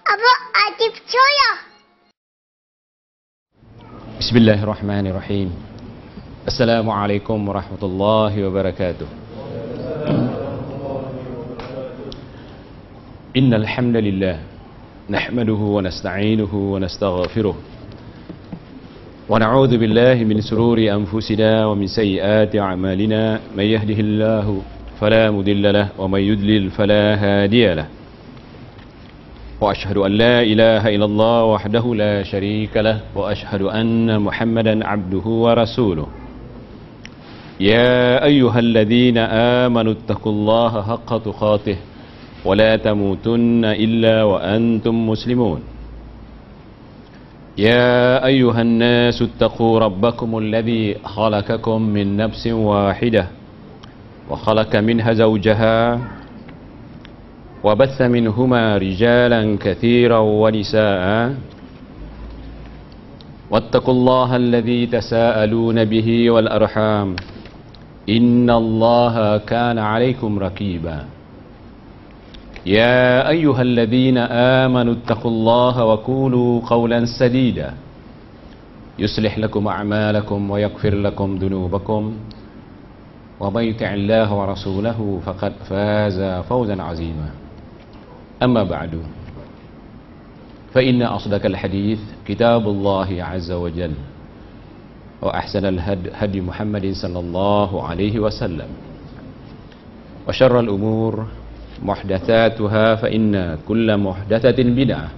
Abu Aqif Studio. Bismillahirrahmanirrahim. Assalamualaikum warahmatullahi wabarakatuh. Innal hamdalillah nahmaduhu wa nasta'inuhu wa nastaghfiruh. Wa na'udzu billahi min shururi anfusina wa min sayyiati a'malina may yahdihillahu fala mudilla lahu wa may yudlil fala hadiya lahu. وأشهد أن لا إله إلا الله وحده لا شريك له وأشهد أن محمدا عبده ورسوله يا أيها الذين آمنوا اتقوا الله حق تقاته ولا تموتن إلا وأنتم مسلمون يا أيها الناس اتقوا ربكم الذي خلقكم من نفس واحدة وخلق منها زوجها وبث منهما رجالا كثيرا ونساء واتقوا الله الذي تساءلون به والأرحام إن الله كان عليكم رقيبا يا أيها الذين آمنوا اتقوا الله وقولوا قولا سديدا يصلح لكم أعمالكم ويغفر لكم ذنوبكم ومن يطع الله ورسوله فقد فاز فوزا عظيما أما بعد فإن أصدق الحديث كتاب الله عز وجل وأحسن الهدي محمد صلى الله عليه وسلم وشر الأمور محدثاتها فإن كل محدثة بدعة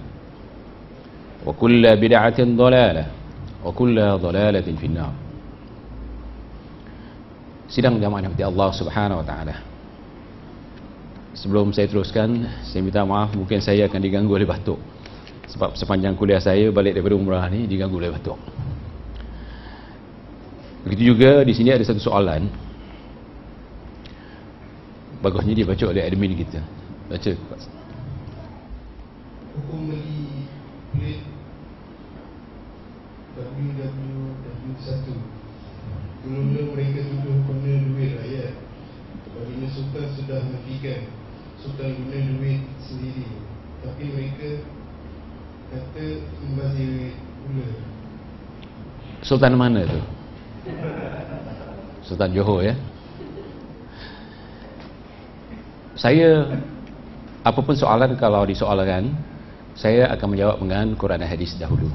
وكل بدعة ضلالة وكل ضلالة في النار. Sidang jamaah yang dirahmati Allah Subhanahu wa taala. Sebelum saya teruskan, saya minta maaf, mungkin saya akan diganggu oleh batuk. Sebab sepanjang kuliah saya balik daripada umrah ni diganggu oleh batuk. Begitu juga di sini ada satu soalan. Bagusnya dibaca oleh admin kita. Baca. Hukum beli duit WW1. Dulu-dulu mereka tuduh guna duit rakyat. Apabila Sultan sudah menafikan, Sultan guna duit sendiri. Tapi mereka kata membazir pula. Sultan mana tu? Sultan Johor ya. Saya apapun soalan, kalau disoalkan saya akan menjawab dengan Quran dan hadis dahulu.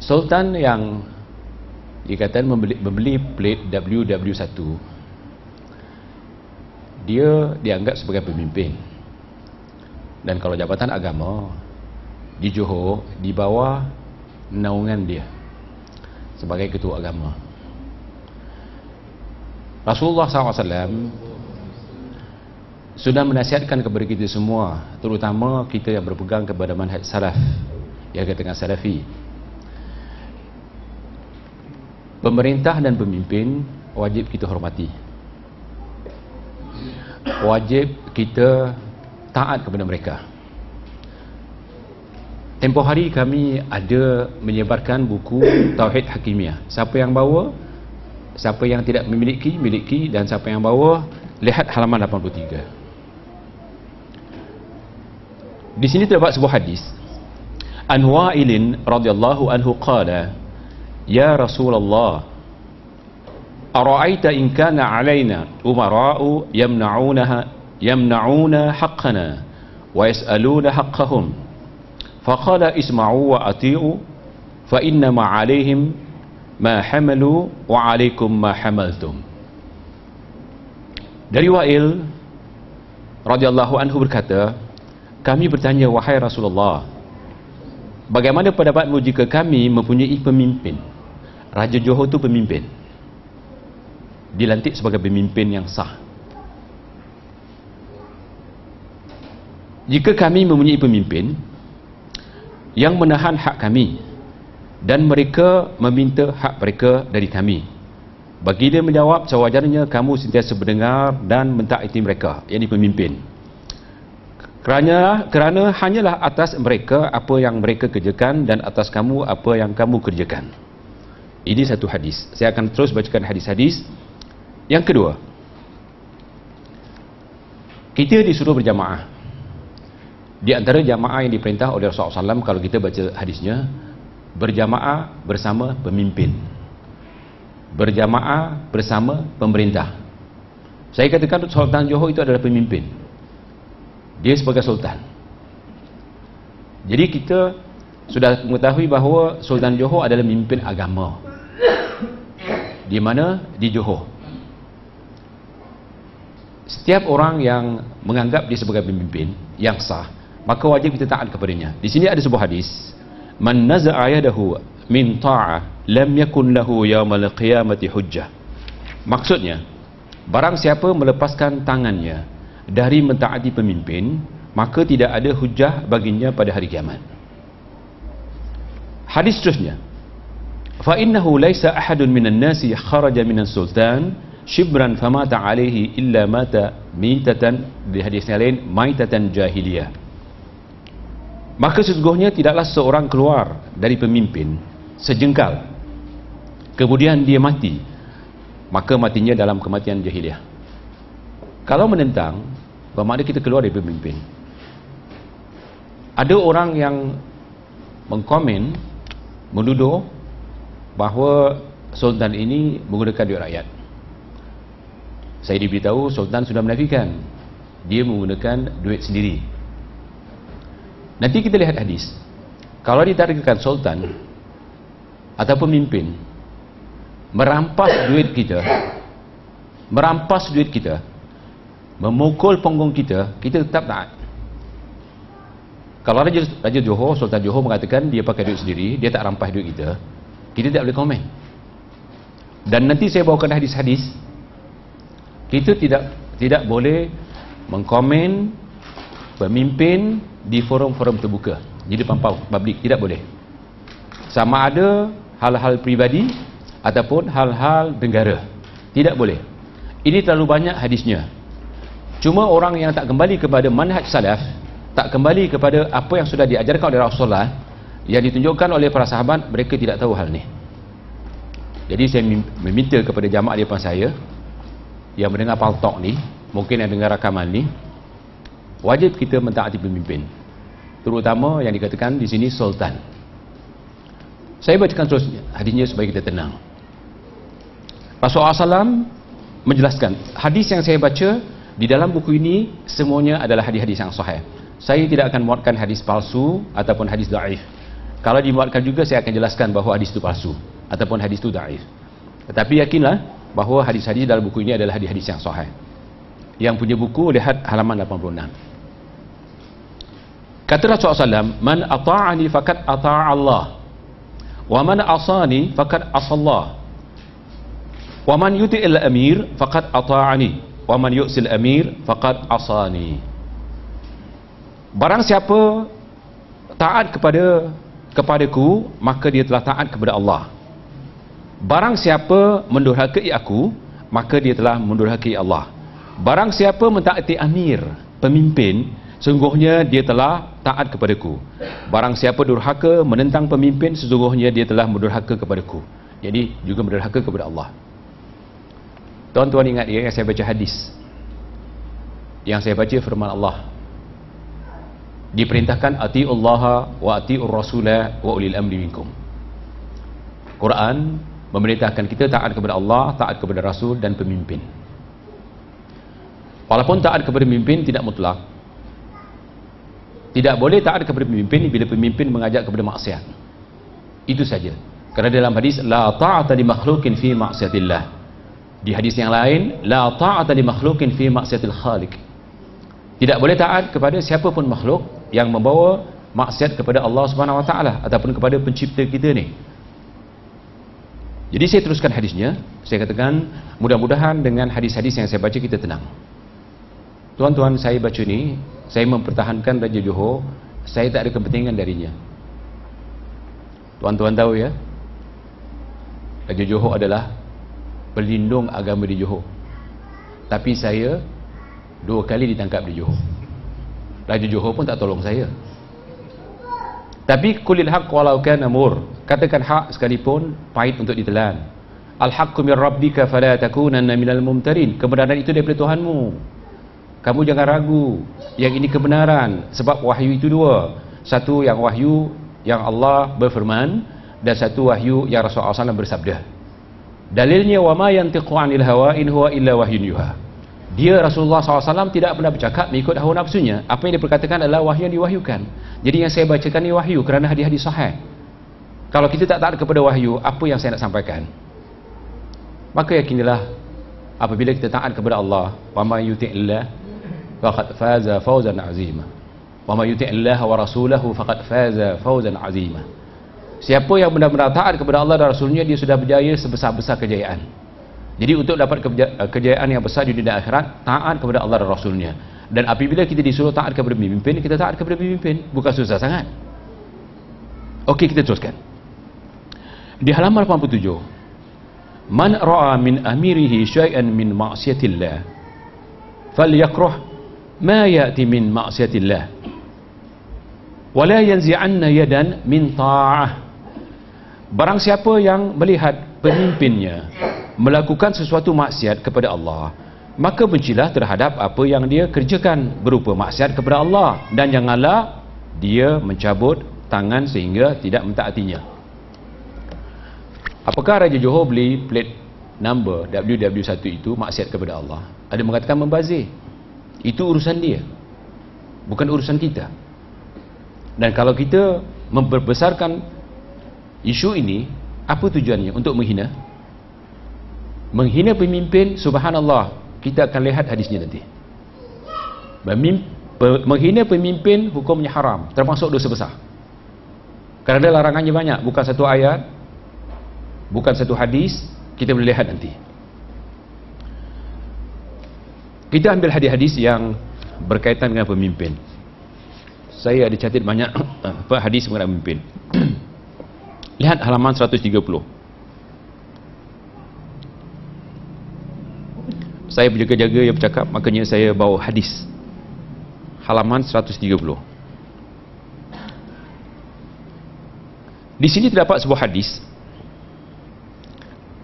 Sultan yang dikatakan membeli plate WW1, dia dianggap sebagai pemimpin. Dan kalau jabatan agama di Johor di bawah naungan dia sebagai ketua agama. Rasulullah SAW sudah menasihatkan kepada kita semua, terutama kita yang berpegang kepada manhaj salaf, yang dikatakan Salafi. Pemerintah dan pemimpin wajib kita hormati, wajib kita taat kepada mereka. Tempoh hari kami ada menyebarkan buku Tauhid Hakimiyah. Siapa yang bawa, siapa yang tidak memiliki, miliki, dan siapa yang bawa, lihat halaman 83. Di sini terdapat sebuah hadis. Anwailin radhiyallahu anhu qala, Ya Rasulullah, ara'aita in kana 'alaina umara'u yamna'una haqqana wa yas'aluna haqqahum. Faqala isma'u wa ati'u fa inna ma 'alaihim ma hamalu wa 'alaikum ma hamaltum. Dari Wail radhiyallahu anhu berkata, kami bertanya, wahai Rasulullah, bagaimana pendapatmu jika kami mempunyai pemimpin? Raja Johor itu pemimpin, dilantik sebagai pemimpin yang sah. Jika kami mempunyai pemimpin yang menahan hak kami dan mereka meminta hak mereka dari kami, baginda menjawab, sewajarnya kamu sentiasa mendengar dan mentaati mereka, yakni pemimpin. Kerana hanyalah atas mereka apa yang mereka kerjakan dan atas kamu apa yang kamu kerjakan. Ini satu hadis. Saya akan terus bacakan hadis-hadis. Yang kedua, kita disuruh berjamaah. Di antara jamaah yang diperintah oleh Rasulullah SAW, kalau kita baca hadisnya, berjamaah bersama pemimpin, berjamaah bersama pemerintah. Saya katakan Sultan Johor itu adalah pemimpin, dia sebagai sultan. Jadi kita sudah mengetahui bahawa Sultan Johor adalah pemimpin agama. Di mana? Di Johor. Setiap orang yang menganggap dia sebagai pemimpin yang sah, maka wajib kita taat kepadanya. Di sini ada sebuah hadis, man naza'a yadahu min ta'ah lam yakun lahu yawmal qiyamati hujjah. Maksudnya, barang siapa melepaskan tangannya dari mentaati pemimpin, maka tidak ada hujjah baginya pada hari kiamat. Hadis seterusnya, fa innahu laisa ahadun minan nasi kharaja minan sultan shibran famata alaihi illa mata mitatan. Di hadis lain, maitatan jahiliyah. Maka sesungguhnya tidaklah seorang keluar dari pemimpin sejengkal kemudian dia mati, maka matinya dalam kematian jahiliyah. Kalau menentang, bermakna kita keluar dari pemimpin. Ada orang yang mengkomen, menduduh bahawa sultan ini menggunakan duit rakyat. Saya diberitahu sultan sudah menafikan, dia menggunakan duit sendiri. Nanti kita lihat hadis. Kalau ditarikkan sultan atau pemimpin merampas duit kita, merampas duit kita, memukul punggung kita, kita tetap taat. Kalau Raja Johor, Sultan Johor mengatakan dia pakai duit sendiri, dia tak rampas duit kita, kita tidak boleh komen. Dan nanti saya bawakan hadis-hadis, kita tidak boleh mengkomen pemimpin di forum-forum terbuka, di depan publik, tidak boleh. Sama ada hal-hal pribadi ataupun hal-hal negara, tidak boleh. Ini terlalu banyak hadisnya. Cuma orang yang tak kembali kepada manhaj salaf, tak kembali kepada apa yang sudah diajarkan oleh Rasulullah, yang ditunjukkan oleh para sahabat, mereka tidak tahu hal ni. Jadi saya meminta kepada jamaah di depan saya yang mendengar paltok ni, mungkin yang dengar rakaman ni, wajib kita mentaati pemimpin, terutama yang dikatakan di sini sultan. Saya bacakan terus hadisnya supaya kita tenang. Rasulullah SAW menjelaskan, hadis yang saya baca di dalam buku ini semuanya adalah hadis-hadis yang sahih. Saya tidak akan muatkan hadis palsu ataupun hadis da'if. Kalau dimuatkan juga, saya akan jelaskan bahawa hadis itu palsu ataupun hadis itu da'if. Tetapi yakinlah bahawa hadis-hadis dalam buku ini adalah hadis-hadis yang sahih. Yang punya buku, lihat halaman 86. Kata Rasulullah SAW, man ata'ani fakat ata'allah, wa man asani fakat asallah, wa man yuti'il amir fakat ata'ani, wa man yu'sil amir fakat asani. Barang siapa taat kepadaku, maka dia telah taat kepada Allah. Barang siapa mendurhakai aku, maka dia telah mendurhakai Allah. Barang siapa mentaati amir, pemimpin, sesungguhnya dia telah taat kepadaku. Barang siapa durhaka menentang pemimpin, sesungguhnya dia telah mendurhaka kepadaku. Jadi juga mendurhaka kepada Allah. Tuan-tuan ingat ya, yang saya baca hadis, yang saya baca firman Allah, diperintahkan atiullaha wa atiur rasulah wa ulil amri minkum. Quran memerintahkan kita taat kepada Allah, taat kepada Rasul dan pemimpin. Walaupun taat kepada pemimpin tidak mutlak. Tidak boleh taat kepada pemimpin bila pemimpin mengajak kepada maksiat. Itu saja. Kerana dalam hadis la ta'ata li makhluqin fi ma'siyatillah. Di hadis yang lain la ta'ata li makhluqin fi ma'siyatil khaliq. Tidak boleh taat kepada siapa pun makhluk yang membawa maksiat kepada Allah Subhanahu Wa Taala ataupun kepada pencipta kita ni. Jadi saya teruskan hadisnya. Saya katakan mudah-mudahan dengan hadis-hadis yang saya baca kita tenang. Tuan-tuan, saya baca ni, saya mempertahankan Raja Johor, saya tak ada kepentingan darinya. Tuan-tuan tahu ya, Raja Johor adalah pelindung agama di Johor. Tapi saya 2 kali ditangkap di Johor. Raja Johor pun tak tolong saya. Tapi kulil haq walau kana mur, katakan hak sekalipun pahit untuk ditelan. Al haqqu min rabbika fala takunanna minal mumtarin. Kebenaran itu daripada Tuhanmu. Kamu jangan ragu, yang ini kebenaran. Sebab wahyu itu dua. Satu yang wahyu yang Allah berfirman, dan satu wahyu yang Rasulullah SAW bersabda. Dalilnya, wama yantiqu anil hawa in huwa illa wahyun yuha. Dia Rasulullah SAW tidak pernah bercakap mengikut hawa nafsunya. Apa yang diperkatakan adalah wahyu yang diwahyukan. Jadi yang saya bacakan ini wahyu kerana hadis-hadis sahih. Kalau kita tak taat kepada wahyu, apa yang saya nak sampaikan? Maka yakinilah apabila kita taat kepada Allah, wa may yuti'illah faqad faza fawzan azima. Wa may yuti'illah wa rasulahu faqad faza fawzan azima. Siapa yang benar-benar taat kepada Allah dan Rasulnya, dia sudah berjaya sebesar-besar kejayaan. Jadi untuk dapat kejayaan yang besar di dunia akhirat, taat kepada Allah dan Rasulnya. Dan apabila kita disuruh taat kepada pemimpin, kita taat kepada pemimpin. Bukan susah sangat. Okey, kita teruskan. Di halaman 87, man ra'a min amirihi syai'an min ma'siyatillah falyakruh ma ya'ti min ma'siyatillah wa la yanzi'anna yadan min ta'ah. Barang siapa yang melihat pemimpinnya melakukan sesuatu maksiat kepada Allah, maka bencilah terhadap apa yang dia kerjakan berupa maksiat kepada Allah, dan janganlah dia mencabut tangan sehingga tidak mentaatinya. Apakah Raja Johor beli plate number WW1 itu maksiat kepada Allah? Ada mengatakan membazir. Itu urusan dia, bukan urusan kita. Dan kalau kita memperbesarkan isu ini, apa tujuannya? Untuk menghina? Menghina pemimpin, subhanallah. Kita akan lihat hadisnya nanti. Menghina pemimpin hukumnya haram, termasuk dosa besar. Kerana larangannya banyak, bukan satu ayat, bukan satu hadis. Kita boleh lihat nanti. Kita ambil hadis-hadis yang berkaitan dengan pemimpin. Saya ada catat banyak hadis mengenai pemimpin. Lihat halaman 130. Saya berjaga-jaga yang bercakap, makanya saya bawa hadis. Halaman 130. Di sini terdapat sebuah hadis.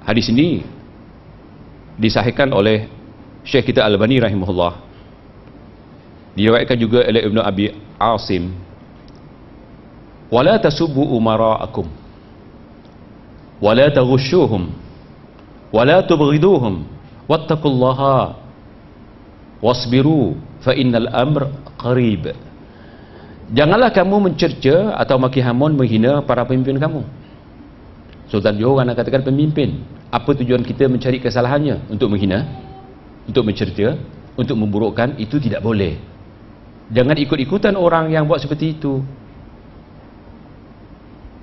Hadis ini disahihkan oleh Syekh kita Al-Albani rahimahullah. Diriwayatkan juga oleh Ibn Abi Asim. Wala tasubbu umara'akum wala taghushuhum wala tubghiduhum wattaqullaha wasbiru fa innal amr qarib. Janganlah kamu mencerca atau maki hamun, menghina para pemimpin kamu. Sultan Johor anak katakan pemimpin. Apa tujuan kita mencari kesalahannya? Untuk menghina, untuk mencerca, untuk memburukkan. Itu tidak boleh. Jangan ikut-ikutan orang yang buat seperti itu.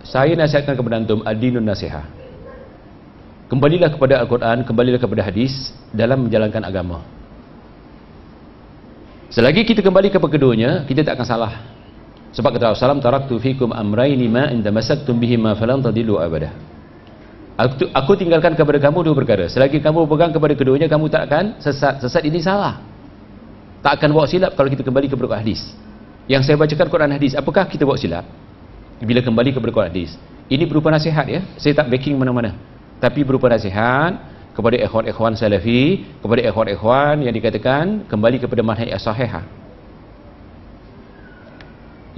Saya nasihatkan kepada antum, adinun nasiha. Kembalilah kepada Al-Quran, kembalilah kepada hadis dalam menjalankan agama. Selagi kita kembali kepada keduanya, kita tak akan salah. Sebab kata Rasulullah, taraktu fikum amrayni ma in tamasaktum bihima falan tadillu abada. Aku tinggalkan kepada kamu dua perkara. Selagi kamu berpegang kepada keduanya, kamu tak akan sesat. Sesat ini salah. Tak akan buat silap kalau kita kembali kepada hadis. Yang saya bacakan Quran hadis, apakah kita buat silap bila kembali kepada Quran hadis? Ini berupa nasihat ya. Saya tak backing mana-mana. Tapi berupa nasihat kepada ikhwan-ikhwan salafi, kepada ikhwan-ikhwan yang dikatakan kembali kepada manhaj as-sahihah.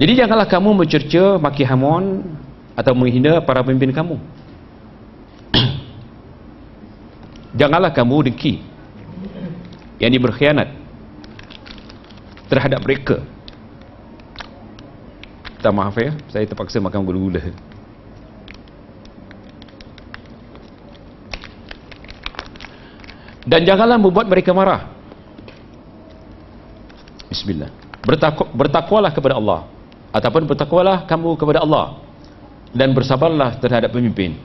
Jadi janganlah kamu mencerca, maki hamun atau menghina para pemimpin kamu. Janganlah kamu dengki, yakni berkhianat terhadap mereka. Minta maaf ya, saya terpaksa makan gula-gula. Dan janganlah membuat mereka marah. Bismillah. Bertakwalah kepada Allah, ataupun bertakwalah kamu kepada Allah, dan bersabarlah terhadap pemimpin.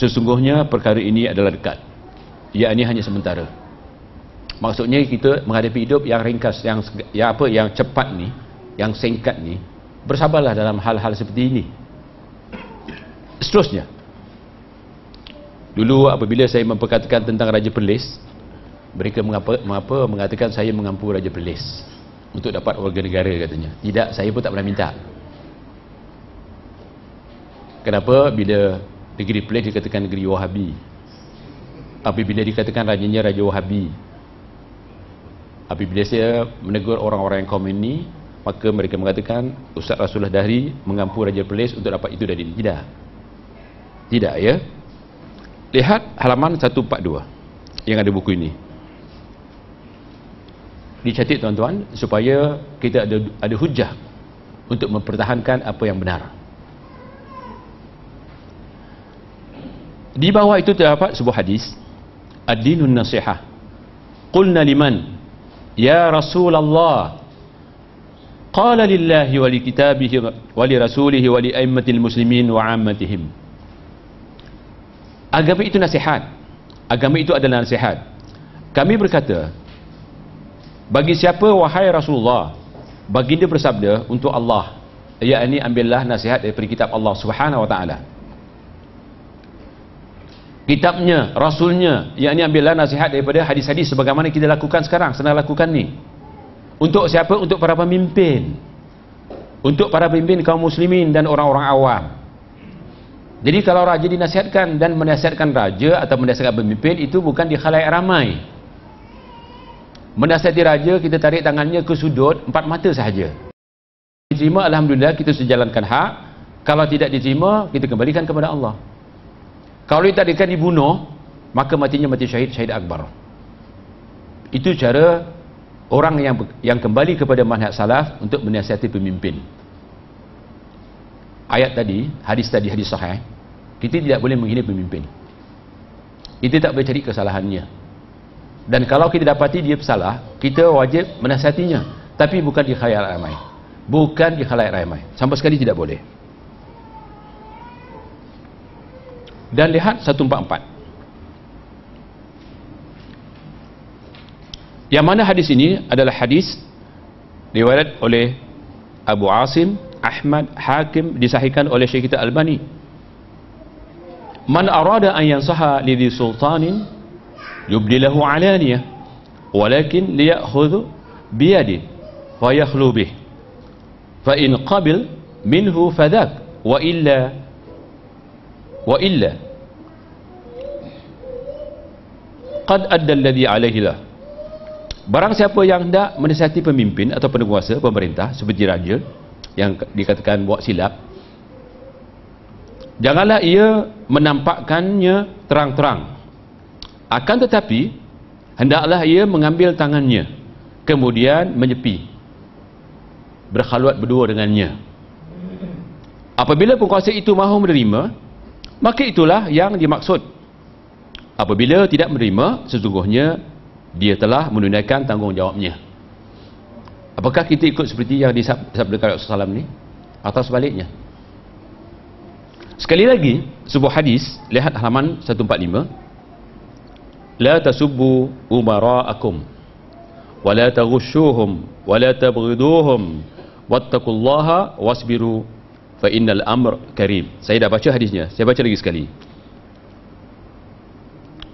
Sesungguhnya perkara ini adalah dekat, ia ini hanya sementara. Maksudnya kita menghadapi hidup yang ringkas, yang cepat ni, yang singkat ni. Bersabarlah dalam hal-hal seperti ini. Seterusnya, dulu apabila saya memperkatakan tentang Raja Perlis, mereka mengatakan saya mengampu Raja Perlis untuk dapat warga negara katanya. Tidak, saya pun tak pernah minta. Kenapa bila negeri Perlis dikatakan negeri Wahabi? Apabila dikatakan rajanya Raja Wahabi, Apabila saya menegur orang-orang yang kaum ini, maka mereka mengatakan Ustaz Rasulullah Dahri mengampu Raja Perlis untuk dapat itu dari ini. Tidak. Tidak, ya. Lihat halaman 142 yang ada buku ini. Dicatat tuan-tuan supaya kita ada hujah untuk mempertahankan apa yang benar. Di bawah itu terdapat sebuah hadis, ad-dinun nasihah. Qulna liman? Ya Rasulullah. Qala lillahi wa li kitabihi wa li rasulihi wa li aimmatil muslimin wa 'ammatihim. Agama itu nasihat. Agama itu adalah nasihat. Kami berkata, bagi siapa wahai Rasulullah? Baginda bersabda untuk Allah, yakni ambillah nasihat daripada kitab Allah Subhanahu wa taala. Kitabnya, Rasulnya, yakni ambillah nasihat daripada hadis-hadis sebagaimana kita lakukan sekarang, senang lakukan ni. Untuk siapa? Untuk para pemimpin, untuk para pemimpin kaum muslimin dan orang-orang awam. Jadi kalau raja dinasihatkan dan menasihatkan raja atau menasihatkan pemimpin itu bukan di khalayak ramai. Menasihati raja, kita tarik tangannya ke sudut, empat mata sahaja. Diterima, alhamdulillah, kita sejalankan hak. Kalau tidak diterima, kita kembalikan kepada Allah. Kalau ditarikan dibunuh, maka matinya mati syahid, syahid akbar. Itu cara orang yang kembali kepada manhaj salaf untuk menasihati pemimpin. Ayat tadi, hadis sahih, kita tidak boleh menghina pemimpin. Kita tak boleh cari kesalahannya. Dan kalau kita dapati dia bersalah, kita wajib menasihatinya. Tapi bukan di khalayak ramai. Bukan di khalayak ramai. Sama sekali tidak boleh. Dan lihat 144. Yang mana hadis ini adalah hadis riwayat oleh Abu Asim, Ahmad, Hakim, disahihkan oleh Syeikh kita Al-Albani. Man arada an yansaha lidhi sultanin yubdilahu 'alaniyah walakin liya'khudhu bi yadihi wa yakhlu bihi fa in qabil minhu fadak wa illa qad adda alladhi 'alayhi lah. Barang siapa yang hendak menasihati pemimpin atau penguasa pemerintah seperti raja yang dikatakan buat silap, janganlah ia menampakkannya terang-terang, akan tetapi hendaklah ia mengambil tangannya kemudian menyepi berkhaluat berdua dengannya. Apabila penguasa itu mahu menerima, maka itulah yang dimaksud. Apabila tidak menerima, sesungguhnya dia telah menunaikan tanggungjawabnya. Apakah kita ikut seperti yang disabdakan Rasulullah SAW ni? Atau sebaliknya? Sekali lagi, sebuah hadis, lihat halaman 145. La tasubbu umara'akum wa la taghushuhum wa la tabghiduhum wattaqullaha wasbiru fa innal amr karim. Saya dah baca hadisnya, saya baca lagi sekali.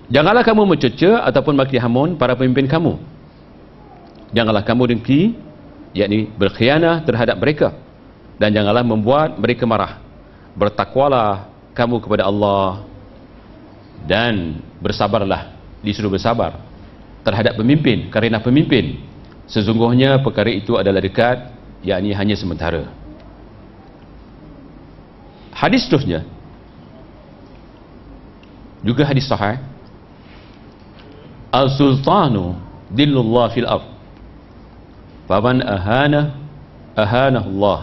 Janganlah kamu mencerca ataupun maki hamun para pemimpin kamu. Janganlah kamu dengki, yakni berkhianah terhadap mereka, dan janganlah membuat mereka marah. Bertakwalah kamu kepada Allah dan bersabarlah, disuruh bersabar terhadap pemimpin, kerana pemimpin sesungguhnya perkara itu adalah dekat, yakni hanya sementara. Hadis seterusnya juga hadis sahih. Al-sultanu dhillullah fil ardh. Faman ahana ahanahu Allah.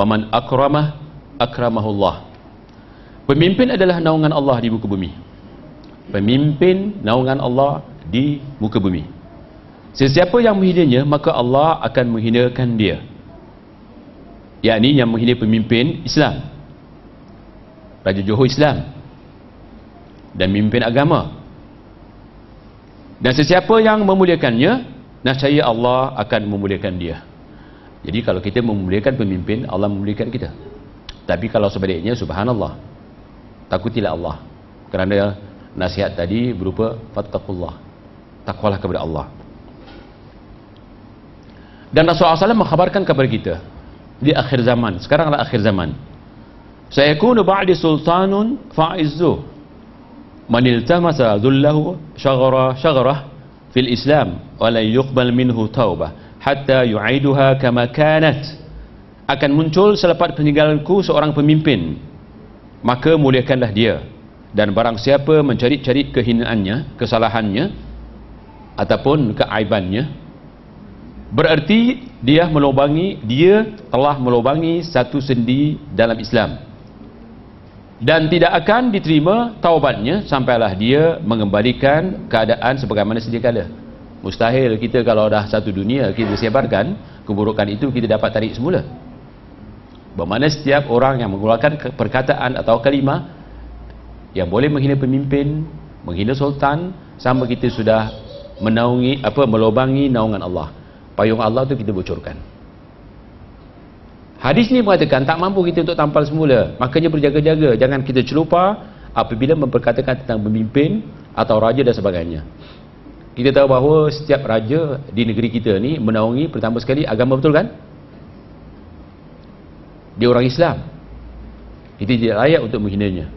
Waman akramah akramahu Allah. Pemimpin adalah naungan Allah di muka bumi. Pemimpin naungan Allah di muka bumi. Sesiapa yang menghinanya, maka Allah akan menghinakan dia. Yakni yang menghina pemimpin Islam. Raja Johor Islam dan memimpin agama, dan sesiapa yang memuliakannya, niscaya Allah akan memuliakan dia. Jadi kalau kita memuliakan pemimpin, Allah memuliakan kita. Tapi kalau sebaliknya, subhanallah, takutilah Allah, kerana nasihat tadi berupa fattaqullah, takwalah kepada Allah. Dan Rasulullah SAW mengkhabarkan kepada kita di akhir zaman, sekaranglah akhir zaman. Sayakunu ba'di sultanun fa'izzuh. Man iltamasa dhullahu syaghara syaghara fil Islam wa la yuqbal minhu taubah hatta yu'iduha kama kanat. Akan muncul selepas peninggalanku seorang pemimpin, maka muliakanlah dia, dan barang siapa mencari-cari kehinaannya, kesalahannya ataupun keaibannya, berarti dia telah melubangi satu sendi dalam Islam, dan tidak akan diterima taubatnya sampailah dia mengembalikan keadaan sebagaimana sedia kala. Mustahil kita kalau dah satu dunia kita sebarkan keburukan itu, kita dapat tarik semula. Bermakna setiap orang yang mengeluarkan perkataan atau kalimah yang boleh menghina pemimpin, menghina sultan, sama kita sudah melubangi naungan Allah. Payung Allah tu kita bocorkan. Hadis ni mengatakan tak mampu kita untuk tampal semula, makanya berjaga-jaga, jangan kita celupa apabila memperkatakan tentang pemimpin atau raja dan sebagainya. Kita tahu bahawa setiap raja di negeri kita ni menaungi pertama sekali agama, betul kan? Dia orang Islam, kita tidak layak untuk menghinanya.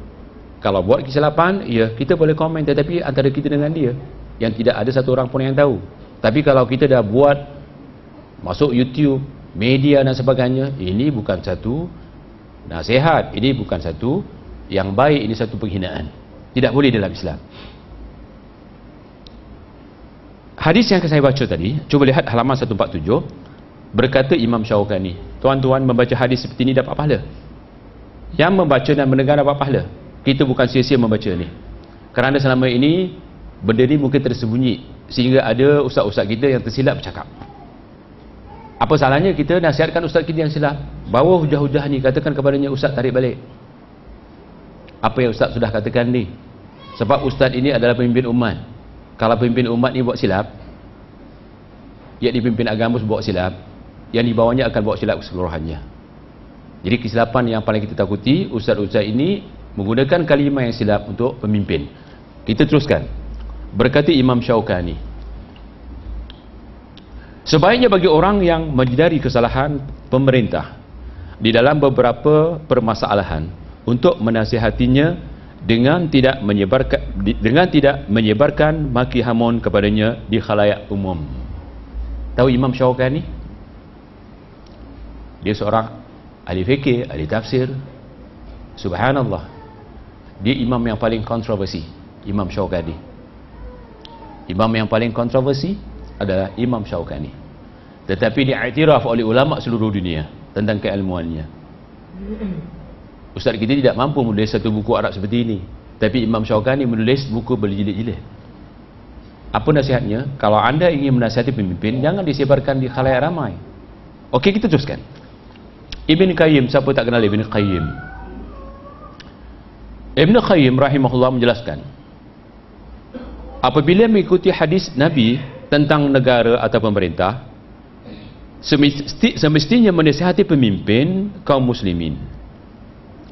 Kalau buat kesilapan, ya kita boleh komen, tetapi antara kita dengan dia yang tidak ada satu orang pun yang tahu. Tapi kalau kita dah buat masuk YouTube, media dan sebagainya, ini bukan satu nasihat, ini bukan satu yang baik, ini satu penghinaan. Tidak boleh dalam Islam. Hadis yang saya baca tadi, cuba lihat halaman 147, berkata Imam Syaukani, tuan-tuan membaca hadis seperti ini dapat pahala. Yang membaca dan mendengar dapat pahala. Kita bukan sia-sia membaca ni. Kerana selama ini benda ni mungkin tersembunyi, sehingga ada ustaz-ustaz kita yang tersilap bercakap. Apa salahnya kita nasihatkan ustaz kita yang silap? Bawa hujah-hujah ni, katakan kepadanya, ustaz tarik balik apa yang ustaz sudah katakan ni, sebab ustaz ini adalah pemimpin umat. Kalau pemimpin umat ni buat silap, yakni pemimpin agama buat silap, yang dibawanya akan buat silap keseluruhannya. Jadi kesilapan yang paling kita takuti, ustaz-ustaz ini menggunakan kalimah yang silap untuk pemimpin. Kita teruskan. Berkata Imam Syaukani, sebaiknya bagi orang yang menghindari kesalahan pemerintah di dalam beberapa permasalahan untuk menasihatinya dengan tidak menyebarkan maki hamun kepadanya di khalayak umum. Tahu Imam Syaukani? Dia seorang ahli fikir, ahli tafsir. Subhanallah. Dia imam yang paling kontroversi, Imam Syaukani. Imam yang paling kontroversi adalah Imam Syaukani, tetapi diiktiraf oleh ulama' seluruh dunia tentang keilmuannya. Ustaz kita tidak mampu menulis satu buku Arab seperti ini, tapi Imam Syaukani menulis buku berjilid-jilid. Apa nasihatnya? Kalau anda ingin menasihati pemimpin, jangan disebarkan di khalayak ramai. Okey, kita teruskan. Ibn Qayyim, siapa tak kenal Ibn Qayyim? Ibn Qayyim rahimahullah menjelaskan, apabila mengikuti hadis Nabi tentang negara atau pemerintah, semestinya menasihati pemimpin kaum muslimin.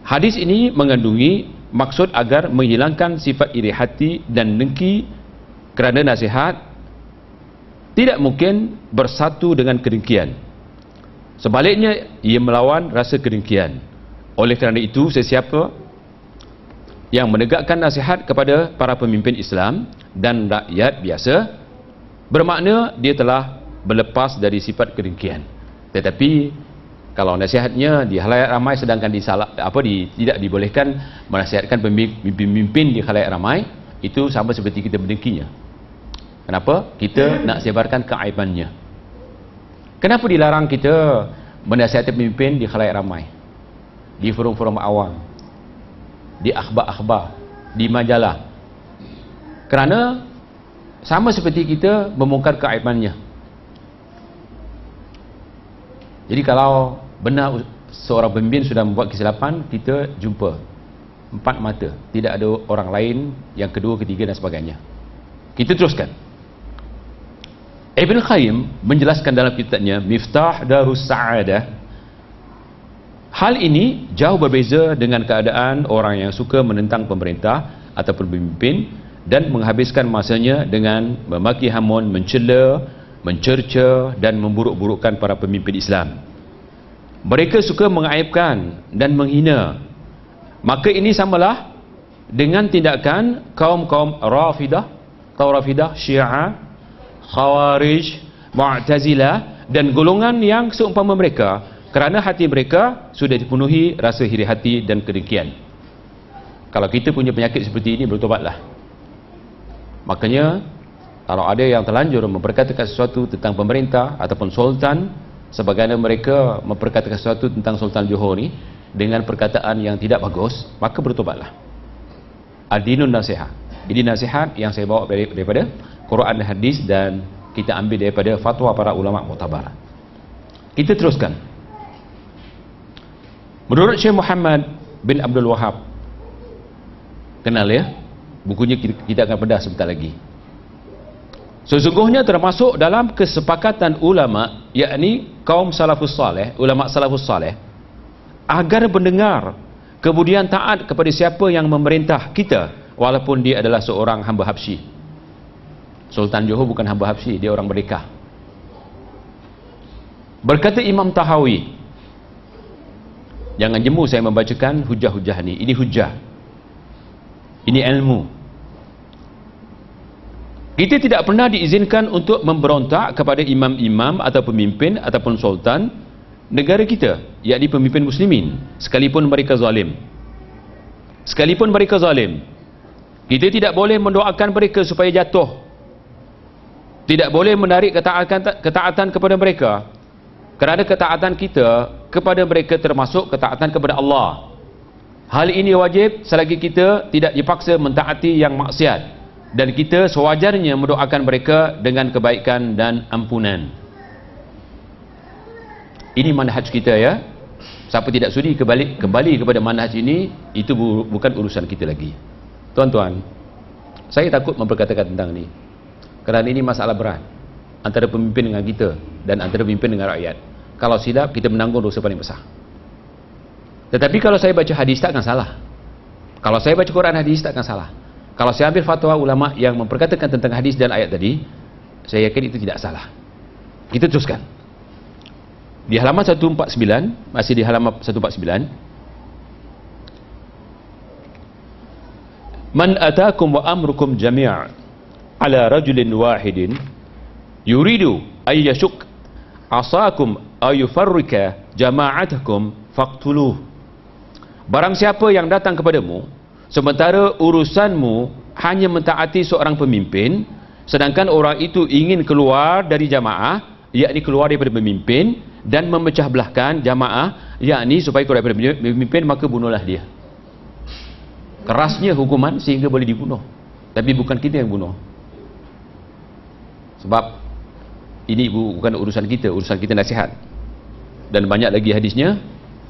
Hadis ini mengandungi maksud agar menghilangkan sifat iri hati dan dengki, kerana nasihat tidak mungkin bersatu dengan kedengkian. Sebaliknya, ia melawan rasa kedengkian. Oleh kerana itu, sesiapa yang menegakkan nasihat kepada para pemimpin Islam dan rakyat biasa, bermakna dia telah berlepas dari sifat kedengkian. Tetapi kalau nasihatnya di khalayak ramai, sedangkan tidak dibolehkan menasihatkan pemimpin di khalayak ramai, itu sama seperti kita berdengkinya. Kenapa? Kita nak sebarkan keaibannya. Kenapa dilarang kita menasihati pemimpin di khalayak ramai, di forum-forum awam, di akhbar-akhbar, di majalah? Kerana sama seperti kita membongkar keaibannya. Jadi kalau benar seorang pemimpin sudah membuat kesilapan, kita jumpa empat mata, tidak ada orang lain yang kedua, ketiga dan sebagainya. Kita teruskan. Ibn Qayyim menjelaskan dalam kitabnya Miftah Darus Saadah, hal ini jauh berbeza dengan keadaan orang yang suka menentang pemerintah ataupun pemimpin dan menghabiskan masanya dengan memaki hamun, mencela, mencerca dan memburuk-burukkan para pemimpin Islam. Mereka suka mengaibkan dan menghina. Maka ini samalah dengan tindakan kaum-kaum Rafidah, Syiah Khawarij, Mu'tazilah dan golongan yang seumpama mereka, kerana hati mereka sudah dipenuhi rasa iri hati dan kedengkian. Kalau kita punya penyakit seperti ini, bertobatlah. Makanya kalau ada yang terlanjur memperkatakan sesuatu tentang pemerintah ataupun sultan, sebagaimana mereka memperkatakan sesuatu tentang Sultan Johor ni dengan perkataan yang tidak bagus, maka bertobatlah. Adinun nasihat. Ini nasihat yang saya bawa daripada Quran dan hadis dan kita ambil daripada fatwa para ulama muktabar. Kita teruskan. Menurut Syekh Muhammad bin Abdul Wahhab, kenal ya? Bukunya kita akan bedah sebentar lagi. Sesungguhnya termasuk dalam kesepakatan ulama, yakni kaum salafus saleh, ulama salafus saleh, agar mendengar kemudian taat kepada siapa yang memerintah kita walaupun dia adalah seorang hamba Habsyi. Sultan Johor bukan hamba Habsyi, dia orang merdeka. Berkata Imam Tahawi, jangan jemu saya membacakan hujah-hujah ni. Ini hujah, ini ilmu. Kita tidak pernah diizinkan untuk memberontak kepada imam-imam atau pemimpin ataupun sultan negara kita, iaitu pemimpin muslimin, sekalipun mereka zalim. Sekalipun mereka zalim, kita tidak boleh mendoakan mereka supaya jatuh. Tidak boleh menarik ketaatan kepada mereka, kerana ketaatan kita kepada mereka termasuk ketaatan kepada Allah. Hal ini wajib selagi kita tidak dipaksa mentaati yang maksiat, dan kita sewajarnya mendoakan mereka dengan kebaikan dan ampunan. Ini manhaj kita ya. Siapa tidak sudi kembali kepada manhaj ini, itu bukan urusan kita lagi. Tuan-tuan, saya takut memperkatakan tentang ini, kerana ini masalah berat antara pemimpin dengan kita dan antara pemimpin dengan rakyat. Kalau silap, kita menanggung dosa paling besar. Tetapi kalau saya baca hadis tak akan salah, kalau saya baca Quran hadis tak akan salah, kalau saya ambil fatwa ulama yang memperkatakan tentang hadis dan ayat tadi, saya yakin itu tidak salah. Kita teruskan di halaman 149, masih di halaman 149. Man atakum wa amrukum jami'a ala rajulin wahidin yuridu ay yashuk asakum ay yufarrika jama'atakum faqtuluh. Barang siapa yang datang kepadamu sementara urusanmu hanya mentaati seorang pemimpin, sedangkan orang itu ingin keluar dari jamaah, yakni keluar daripada pemimpin, dan memecah belahkan jamaah, yakni supaya keluar daripada pemimpin, maka bunuhlah dia. Kerasnya hukuman sehingga boleh dibunuh, tapi bukan kita yang bunuh. Sebab ini bukan urusan kita, urusan kita nasihat. Dan banyak lagi hadisnya,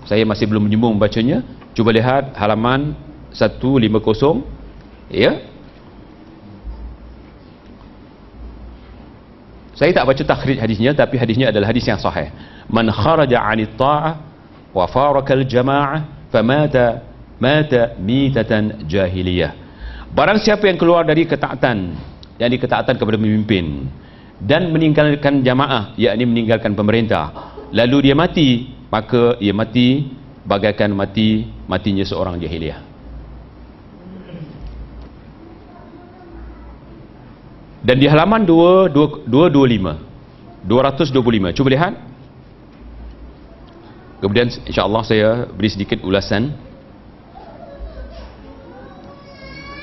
saya masih belum menyambung bacanya. Cuba lihat halaman 150 ya. Saya tak baca takhrij hadisnya, tapi hadisnya adalah hadis yang sahih. Man kharaja 'anil ta'ah wa faraka al-jama'ah famata mata mitatan jahiliyah. Barang siapa yang keluar dari ketaatan, yakni ketaatan kepada pemimpin, dan meninggalkan jamaah, yakni meninggalkan pemerintah, lalu dia mati, maka ia mati bagaikan matinya seorang jahiliyah. Dan di halaman 225, cuba lihat. Kemudian insya-Allah saya beri sedikit ulasan.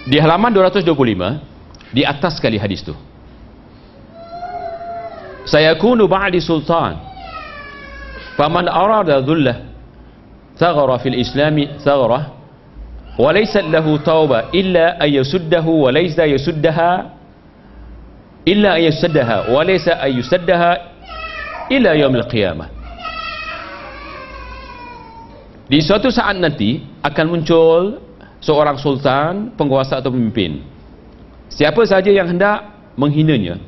Di halaman 225, di atas sekali hadis tu. Sayakunu ba'di sultan faman arada dhullah thaghara fil islami thaghara wa laysa lahu tauba illa ay yasuddahu wa laysa yasuddaha illa ay yasuddaha wa laysa ay yasuddaha ila yaumil qiyamah. Di suatu saat nanti akan muncul seorang sultan, penguasa atau pemimpin, siapa sahaja yang hendak menghinanya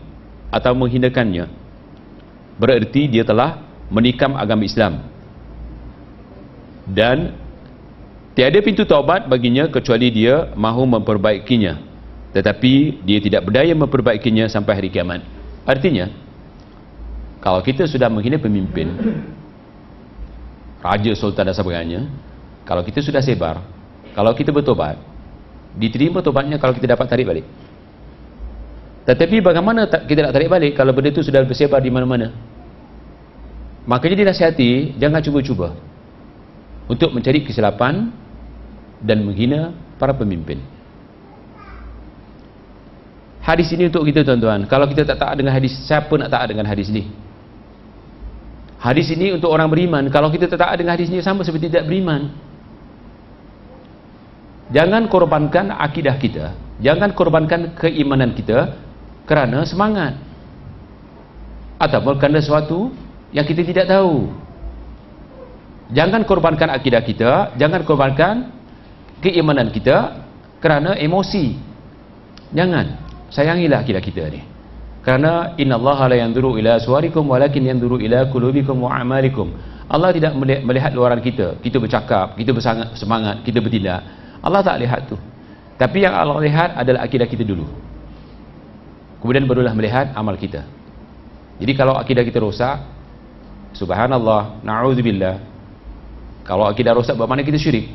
atau menghinakannya, bererti dia telah menikam agama Islam, dan tiada pintu taubat baginya kecuali dia mahu memperbaikinya, tetapi dia tidak berdaya memperbaikinya sampai hari kiamat. Artinya, kalau kita sudah menghina pemimpin, raja, sultan dan sebagainya, kalau kita sudah sebar, kalau kita bertobat, diterima tobatnya kalau kita dapat tarik balik. Tetapi bagaimana kita nak tarik balik kalau benda itu sudah bersebar di mana-mana? Makanya dinasihati, jangan cuba-cuba untuk mencari kesilapan dan menghina para pemimpin. Hadis ini untuk kita, tuan-tuan. Kalau kita tak taat dengan hadis, siapa nak taat dengan hadis ini? Hadis ini untuk orang beriman. Kalau kita tak taat dengan hadis ini, sama seperti tidak beriman. Jangan korbankan akidah kita, jangan korbankan keimanan kita kerana semangat ataupun kerana sesuatu yang kita tidak tahu. Jangan korbankan akidah kita, jangan korbankan keimanan kita kerana emosi. Jangan. Sayangilah akidah kita ni. Kerana innallaha la yanzuru ila suwarikum walakin yanzuru ila qulubikum wa a'malikum. Allah tidak melihat luaran kita. Kita bercakap, kita bersemangat, kita bertindak. Allah tak lihat tu. Tapi yang Allah lihat adalah akidah kita dulu. Kemudian barulah melihat amal kita. Jadi kalau akidah kita rosak, subhanallah, na'udzubillah. Kalau akidah rosak bermakna kita syirik.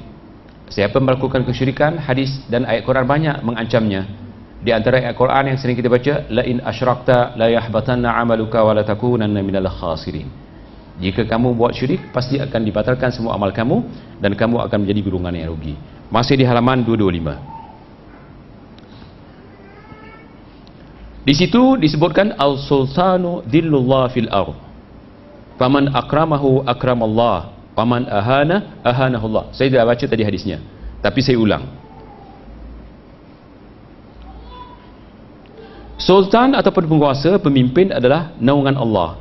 Siapa melakukan kesyirikan, hadis dan ayat Quran banyak mengancamnya. Di antara ayat Quran yang sering kita baca, la in asyrakta la yahbatanna 'amaluka wa la takunanna minal khasirin. Jika kamu buat syirik, pasti akan dibatalkan semua amal kamu dan kamu akan menjadi golongan yang rugi. Masih di halaman 225. Di situ disebutkan al-sultanu dhillullah fil ardh. Faman akramahu akramallah, faman ahana ahanahullah. Saya dah baca tadi hadisnya, tapi saya ulang. Sultan ataupun penguasa, pemimpin adalah naungan Allah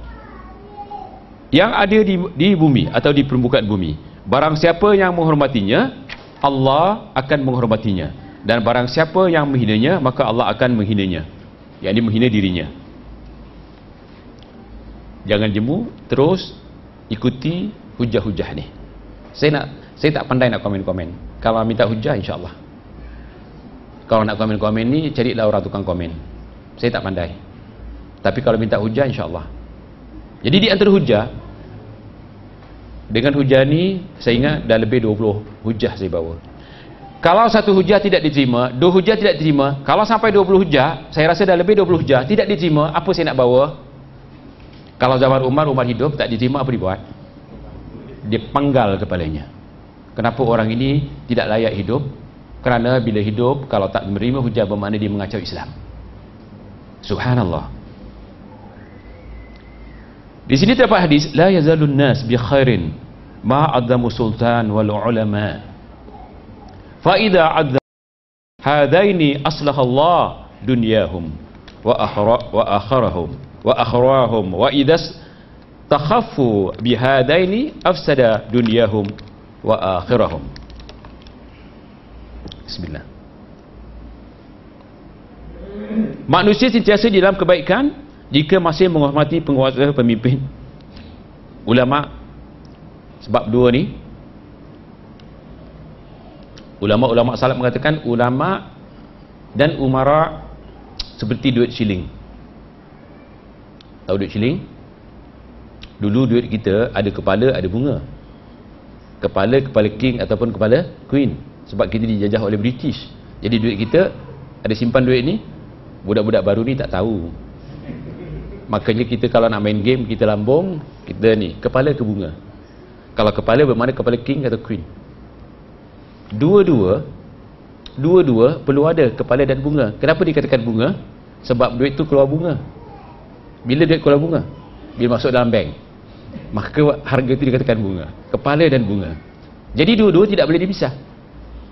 yang ada di bumi atau di permukaan bumi. Barang siapa yang menghormatinya, Allah akan menghormatinya, dan barang siapa yang menghinanya, maka Allah akan menghinanya. Yang ini menghina dirinya. Jangan jemu, terus ikuti hujah-hujah ni. Saya tak pandai nak komen-komen. Kalau minta hujah, insya-Allah. Kalau nak komen-komen ni, carilah orang tukang komen. Saya tak pandai. Tapi kalau minta hujah, insya-Allah. Jadi di antara hujah, dengan hujah ni saya ingat dah lebih 20 hujah saya bawa. Kalau satu hujah tidak diterima, dua hujah tidak diterima, kalau sampai 20 hujah, saya rasa dah lebih 20 hujah tidak diterima, apa saya nak bawa? Kalau zaman Umar hidup tak diterima, apa dibuat? Dia penggal kepalanya. Kenapa orang ini tidak layak hidup? Kerana bila hidup kalau tak menerima hujah bermakna dia mengacau Islam. Subhanallah. Di sini terdapat hadis, la yazalun nas bi khairin ma azzamu sultan wal ulama. Fa idza azza hadaini aslaha Allah dunyahum wa akharahum wa akharahum wa idas takhaffu bi hadaini afsada dunyahum wa akhirahum. Bismillah. Manusia sentiasa di dalam kebaikan jika masih menghormati penguasa, pemimpin, ulama. Sebab dua ni ulama-ulama salaf mengatakan ulama dan umara seperti duit shilling. Tahu duit shilling? Dulu duit kita ada kepala, ada bunga. Kepala king ataupun kepala queen. Sebab kita dijajah oleh British. Jadi duit kita ada simpan duit ni. Budak-budak baru ni tak tahu. Makanya kita kalau nak main game, kita lambung, kita ni, kepala ke bunga. Kalau kepala bermakna kepala king atau queen. Dua-dua perlu ada kepala dan bunga. Kenapa dikatakan bunga? Sebab duit tu keluar bunga. Bila duit keluar bunga? Bila masuk dalam bank. Maka harga tu dikatakan bunga. Kepala dan bunga. Jadi dua-dua tidak boleh dipisah.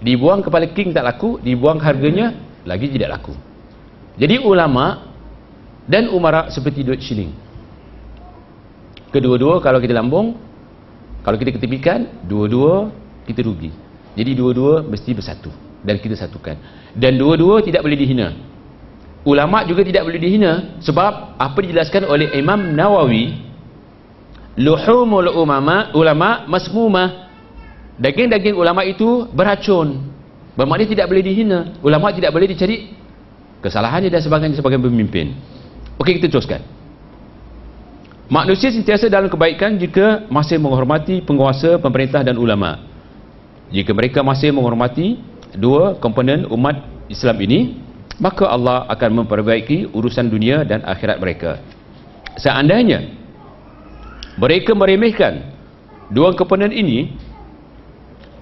Dibuang kepala king tak laku, dibuang harganya lagi tidak laku. Jadi ulama dan umara seperti duit shilling. Kedua-dua kalau kita lambung, kalau kita ketepikan, dua-dua kita rugi. Jadi dua-dua mesti bersatu dan kita satukan. Dan dua-dua tidak boleh dihina. Ulama juga tidak boleh dihina sebab apa dijelaskan oleh Imam Nawawi, luhumul ulama masmumah. Daging-daging ulama itu beracun. Bermakna tidak boleh dihina. Ulama tidak boleh dicari kesalahannya dan sebagainya sebagai pemimpin. Okey, kita teruskan. Manusia sentiasa dalam kebaikan jika masih menghormati penguasa, pemerintah dan ulama. Jika mereka masih menghormati dua komponen umat Islam ini, maka Allah akan memperbaiki urusan dunia dan akhirat mereka. Seandainya mereka meremehkan dua komponen ini,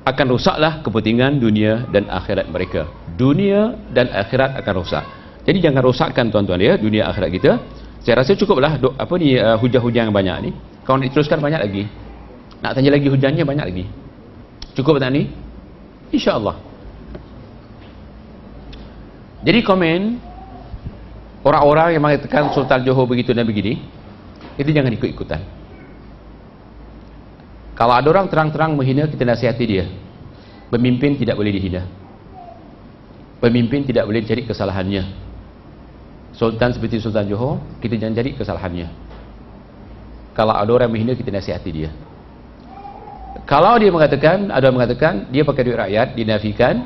akan rusaklah kepentingan dunia dan akhirat mereka. Dunia dan akhirat akan rusak. Jadi jangan rosakkan tuan-tuan ya dunia akhirat kita. Saya rasa cukuplah hujah-hujah yang banyak ni. Kalau nak teruskan banyak lagi. Nak tanya lagi hujannya banyak lagi. Cukup tak ni? InsyaAllah. Jadi komen orang-orang yang mengatakan Sultan Johor begitu dan begini, itu jangan ikut-ikutan. Kalau ada orang terang-terang menghina, kita nasihati dia. Pemimpin tidak boleh dihina. Pemimpin tidak boleh cari kesalahannya. Sultan seperti Sultan Johor, kita jangan cari kesalahannya. Kalau ada orang menghina, kita nasihati dia. Kalau dia mengatakan, ada orang mengatakan dia pakai duit rakyat, dinafikan.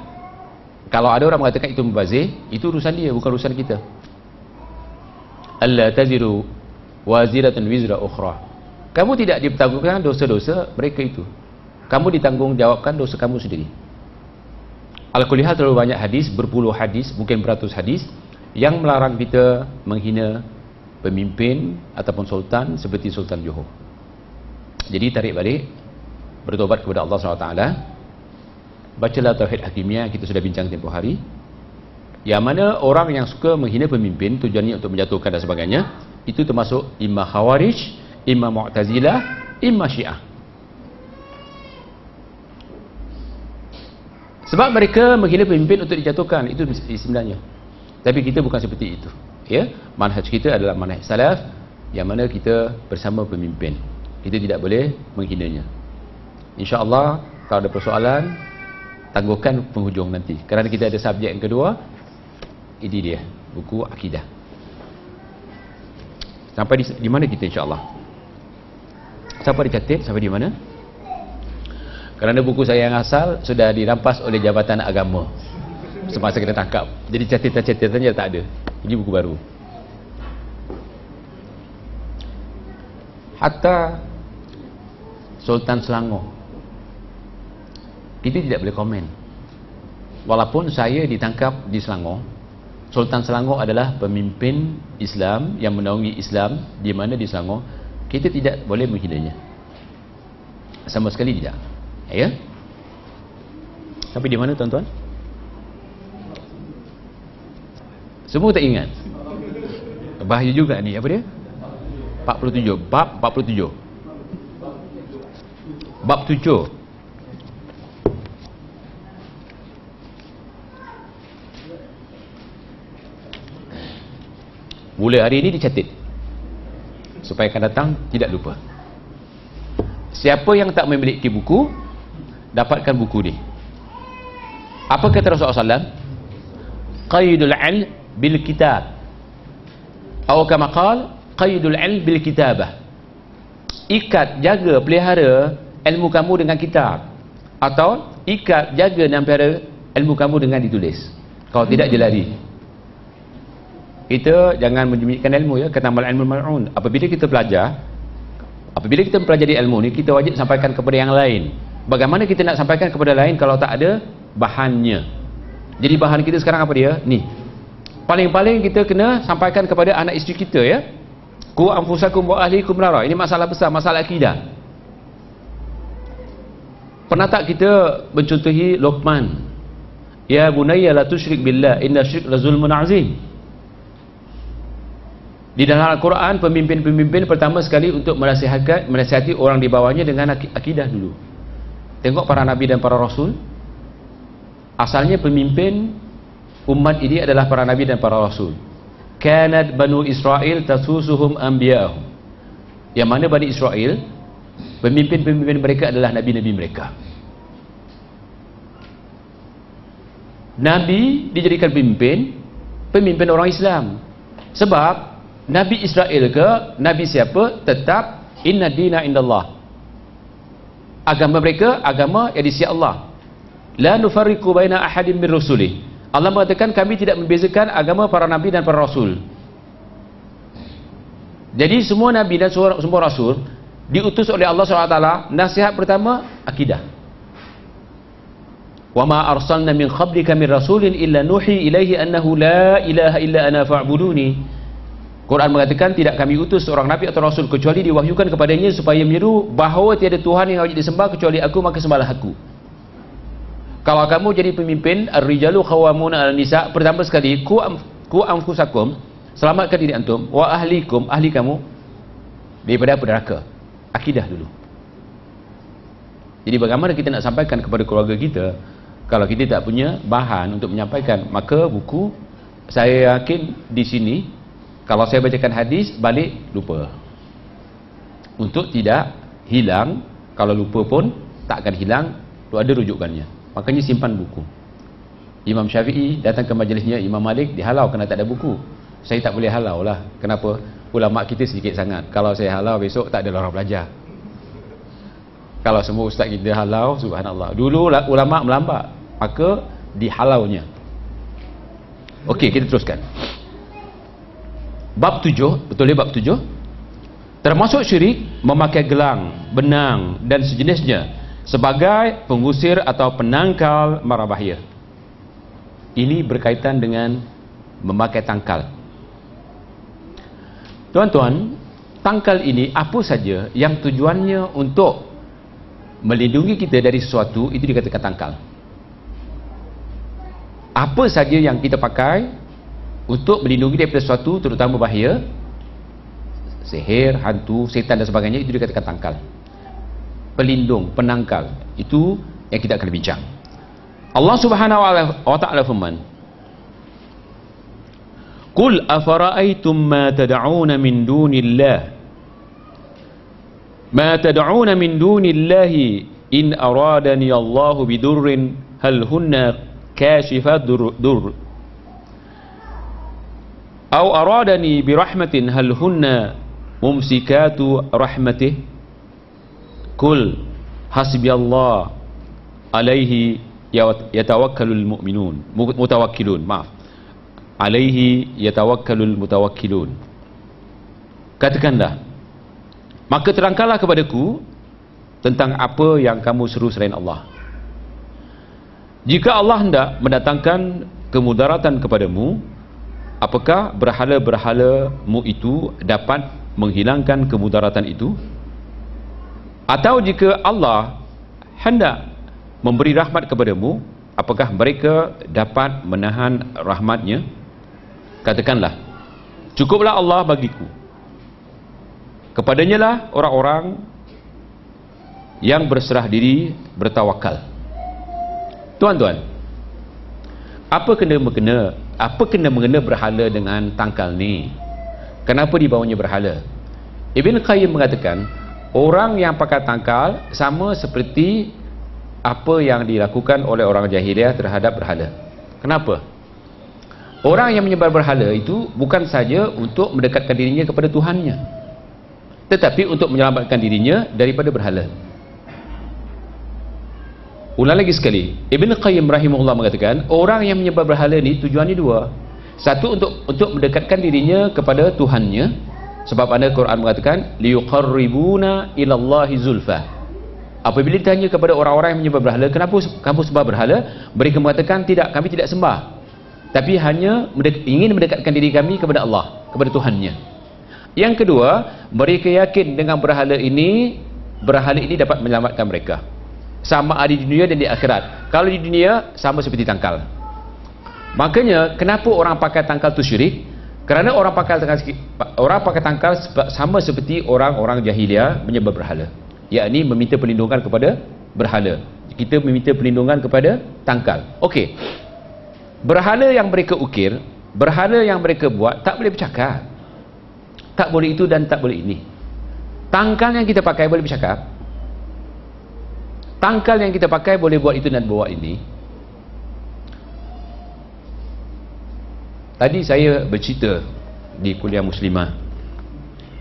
Kalau ada orang mengatakan itu mubazir, itu urusan dia, bukan urusan kita. Allah taziru waziratun wizra ukhra. Kamu tidak dipertanggungjawabkan dosa-dosa mereka itu. Kamu ditanggungjawabkan dosa kamu sendiri. Al-Qur'an terlalu banyak hadis, berpuluh hadis, mungkin beratus hadis yang melarang kita menghina pemimpin ataupun sultan seperti Sultan Johor. Jadi tarik balik, bertobat kepada Allah Subhanahu Wa Taala. Bacalah Tauhid Hakimiyah, kita sudah bincang tempoh hari. Yang mana orang yang suka menghina pemimpin, tujuannya untuk menjatuhkan dan sebagainya, itu termasuk imam Khawarij, imam Mu'tazilah, imam Syiah. Sebab mereka menghina pemimpin untuk dijatuhkan, itu sebenarnya. Tapi kita bukan seperti itu, ya. Manhaj kita adalah manhaj salaf, yang mana kita bersama pemimpin. Kita tidak boleh menghinanya. InsyaAllah, kalau ada persoalan, tangguhkan penghujung nanti, kerana kita ada subjek yang kedua. Ini dia, buku akidah. Sampai di mana kita insyaAllah? Siapa dicatat? Sampai di mana? Kerana buku saya yang asal sudah dirampas oleh Jabatan Agama semasa kita tangkap. Jadi catatan-catatannya tak ada. Ini buku baru. Hatta Sultan Selangor, kita tidak boleh komen. Walaupun saya ditangkap di Selangor, Sultan Selangor adalah pemimpin Islam yang menaungi Islam di mana di Selangor, kita tidak boleh menghinanya. Sama sekali tidak. Ya. Sampai di mana tuan-tuan? Semua tak ingat. Bahaya juga ni, apa dia? 47, bab 47. Bab 7. Mula hari ini dicatat supaya akan datang tidak lupa. Siapa yang tak memiliki buku, dapatkan buku ni. Apa kata Rasulullah SAW? Qaidul ilm bil kitab. Atau kama qala, qaidul ilm bil kitabah. Ikat, jaga, pelihara ilmu kamu dengan kitab. Atau ikat, jaga dan pelihara ilmu kamu dengan ditulis. Kalau tidak, dia lari. Kita jangan menjemikkan ilmu ya, katamal ilmu mal'un. Apabila kita belajar, apabila kita mempelajari ilmu ni, kita wajib sampaikan kepada yang lain. Bagaimana kita nak sampaikan kepada lain kalau tak ada bahannya? Jadi bahan kita sekarang apa dia? Ni. Paling-paling kita kena sampaikan kepada anak isteri kita ya. Qu anfusakum wa ahlikum nara. Ini masalah besar, masalah akidah. Pernah tak kita mencontohi Luqman? Ya bunayya la tusyrik billah, inna syirk la zulmun azim. Di dalam Al-Quran, pemimpin-pemimpin pertama sekali untuk menasihati orang di bawahnya dengan akidah dulu. Tengok para Nabi dan para Rasul. Asalnya pemimpin umat ini adalah para Nabi dan para Rasul. Kanat Banu Israel tasusuhum anbiya'ahum. Yang mana Bani Israel, pemimpin-pemimpin mereka adalah Nabi-Nabi mereka. Nabi dijadikan pemimpin, pemimpin orang Islam. Sebab Nabi Israel ke Nabi siapa, tetap inna dina indallah, agama mereka agama yang di sisi Allah. La nufarriqu baina ahadin min rusulih. Allah mengatakan kami tidak membezakan agama para nabi dan para rasul. Jadi semua nabi dan semua rasul diutus oleh Allah SWT. Nasihat pertama akidah. Wa ma arsalna min qablika min rasulin illa nuhi ilaihi annahu la ilaha illa ana fa'buduni. Quran mengatakan tidak kami utus seorang nabi atau rasul kecuali diwahyukan kepadanya supaya menyeru bahawa tiada Tuhan yang wajib disembah kecuali aku, maka sembahlah aku. Kalau kamu jadi pemimpin, ar-rijalu khawamuna al-nisa, pertama sekali ku anfusakum, selamatkan diri antum, wa ahlikum, ahli kamu daripada api neraka. Akidah dulu. Jadi bagaimana kita nak sampaikan kepada keluarga kita kalau kita tak punya bahan untuk menyampaikan? Maka buku, saya yakin di sini kalau saya bacakan hadis, balik lupa. Untuk tidak hilang, kalau lupa pun tak akan hilang, tu ada rujukannya. Makanya simpan buku. Imam Syafi'i datang ke majlisnya Imam Malik, dihalau kerana tak ada buku. Saya tak boleh halau lah. Kenapa? Ulama kita sedikit sangat. Kalau saya halau, besok tak ada orang belajar. Kalau semua ustaz kita halau, subhanallah. Dulu ulama melambat, maka dihalaunya. Okey, kita teruskan. Bab 7, betul dia bab 7. Termasuk syirik memakai gelang, benang dan sejenisnya sebagai pengusir atau penangkal mara bahaya. Ini berkaitan dengan memakai tangkal. Tuan-tuan, tangkal ini apa saja yang tujuannya untuk melindungi kita dari sesuatu, itu dikatakan tangkal. Apa saja yang kita pakai untuk melindungi daripada sesuatu, terutama bahaya sihir, hantu, setan dan sebagainya, itu dikatakan tangkal. Pelindung, penangkal, itu yang kita akan bincang. Allah Subhanahu wa ta'ala firman, "Qul afara'aytum ma tad'una min dunillahi in aradani Allahu bidurrin hal hunna kashifat durr أو أرادني برحمة هل هن ممسكات رحمته قل حسبي الله عليه يتوكل المؤمنون متوكلون maaf عليه يتوكل المتوكلون. Katakanlah, maka terangkanlah kepadaku tentang apa yang kamu seru selain Allah. Jika Allah hendak mendatangkan kemudaratan kepadamu, apakah berhala-berhalamu itu dapat menghilangkan kemudaratan itu? Atau jika Allah hendak memberi rahmat kepadamu, apakah mereka dapat menahan rahmatnya? Katakanlah, cukuplah Allah bagiku. Kepadanya lah orang-orang yang berserah diri, bertawakal." Tuan-tuan, apa kena mengena berhala dengan tangkal ni? Kenapa dibawanya berhala? Ibn Qayyim mengatakan, orang yang pakai tangkal sama seperti apa yang dilakukan oleh orang jahiliah terhadap berhala. Kenapa? Orang yang menyebar berhala itu bukan saja untuk mendekatkan dirinya kepada Tuhannya, tetapi untuk menyelamatkan dirinya daripada berhala. Ulang lagi sekali, Ibn Qayyim rahimahullah mengatakan, orang yang menyebar berhala ni tujuannya dua. Satu, untuk mendekatkan dirinya kepada Tuhannya, sebab ada Quran mengatakan liyuqarribuna ilallahi zulfa. Apabila ditanya kepada orang-orang yang menyebar berhala, kenapa kamu sembah berhala? Mereka mengatakan, tidak, kami tidak sembah, tapi hanya ingin mendekatkan diri kami kepada Allah, kepada Tuhannya. Yang kedua, mereka yakin dengan berhala ini dapat menyelamatkan mereka, sama ada di dunia dan di akhirat. Kalau di dunia, sama seperti tangkal. Makanya kenapa orang pakai tangkal itu syirik? Kerana orang pakai tangkal sama seperti orang-orang jahiliah menyembah berhala, yakni meminta perlindungan kepada berhala. Kita meminta perlindungan kepada tangkal. Okey, berhala yang mereka ukir, berhala yang mereka buat, tak boleh bercakap, tak boleh itu dan tak boleh ini. Tangkal yang kita pakai boleh bercakap, tangkal yang kita pakai boleh buat itu dan buat ini. Tadi saya bercerita di kuliah muslimah.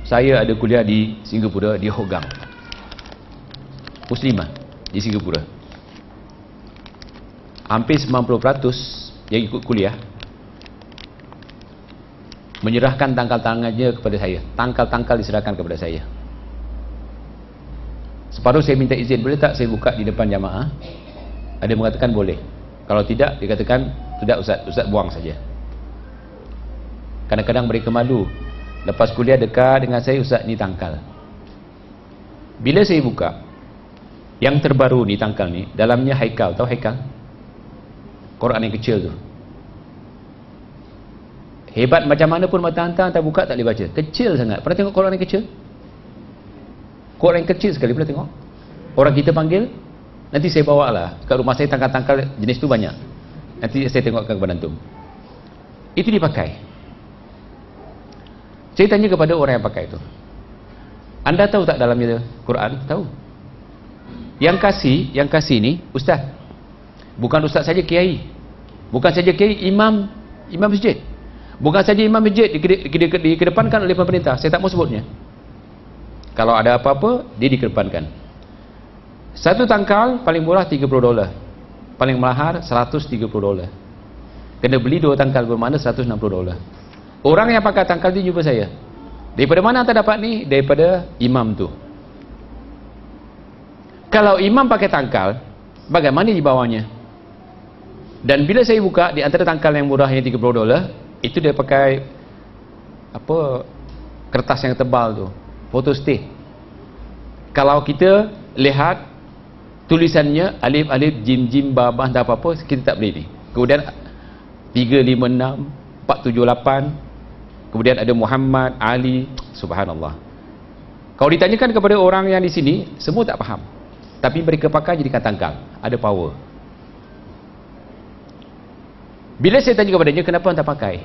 Saya ada kuliah di Singapura, di Hougang. Muslimah di Singapura. Hampir 90% yang ikut kuliah menyerahkan tangkal-tangkalnya kepada saya. Tangkal-tangkal diserahkan kepada saya. Separuh saya minta izin, boleh tak saya buka di depan jamaah? Ada yang mengatakan boleh. Kalau tidak, dikatakan tidak Ustaz, Ustaz buang saja. Kadang-kadang mereka malu. Lepas kuliah dekat dengan saya, Ustaz ni tangkal. Bila saya buka, yang terbaru ni tangkal ni, dalamnya haikal. Tahu haikal? Quran yang kecil tu. Hebat macam mana pun mata hantar buka tak boleh baca. Kecil sangat. Pernah tengok Quran yang kecil? Quran yang kecil sekali, pernah tengok? Orang kita panggil, nanti saya bawa lah. Kat rumah saya tangkal-tangkal jenis tu banyak. Nanti saya tengokkan kepada antum. Itu dipakai. Saya tanya kepada orang yang pakai itu, anda tahu tak dalamnya Quran? Tahu. Yang kasih ni ustaz. Bukan ustaz saja, kiai. Bukan saja kiai, imam masjid. Bukan saja imam masjid dikedepankan oleh pemerintah. Saya tak mau sebutnya. Kalau ada apa-apa, dia dikedepankan. Satu tangkal paling murah $30. Paling mahal $130. Kena beli 2 tangkal bermakna $160. Orang yang pakai tangkal tu jumpa saya. Daripada mana anda dapat ni? Daripada imam tu. Kalau imam pakai tangkal, bagaimana di bawahnya? Dan bila saya buka, di antara tangkal yang murahnya $30, itu dia pakai apa, kertas yang tebal tu, photostat. Kalau kita lihat tulisannya alif-alif, jim-jim, babah, tak apa-apa, kita tak boleh ni. Kemudian 356 478, kemudian ada Muhammad, Ali. Subhanallah. Kalau ditanyakan kepada orang yang di sini, semua tak faham. Tapi mereka pakai jadikan tangkal, ada power. Bila saya tanya kepadanya, kenapa anda pakai?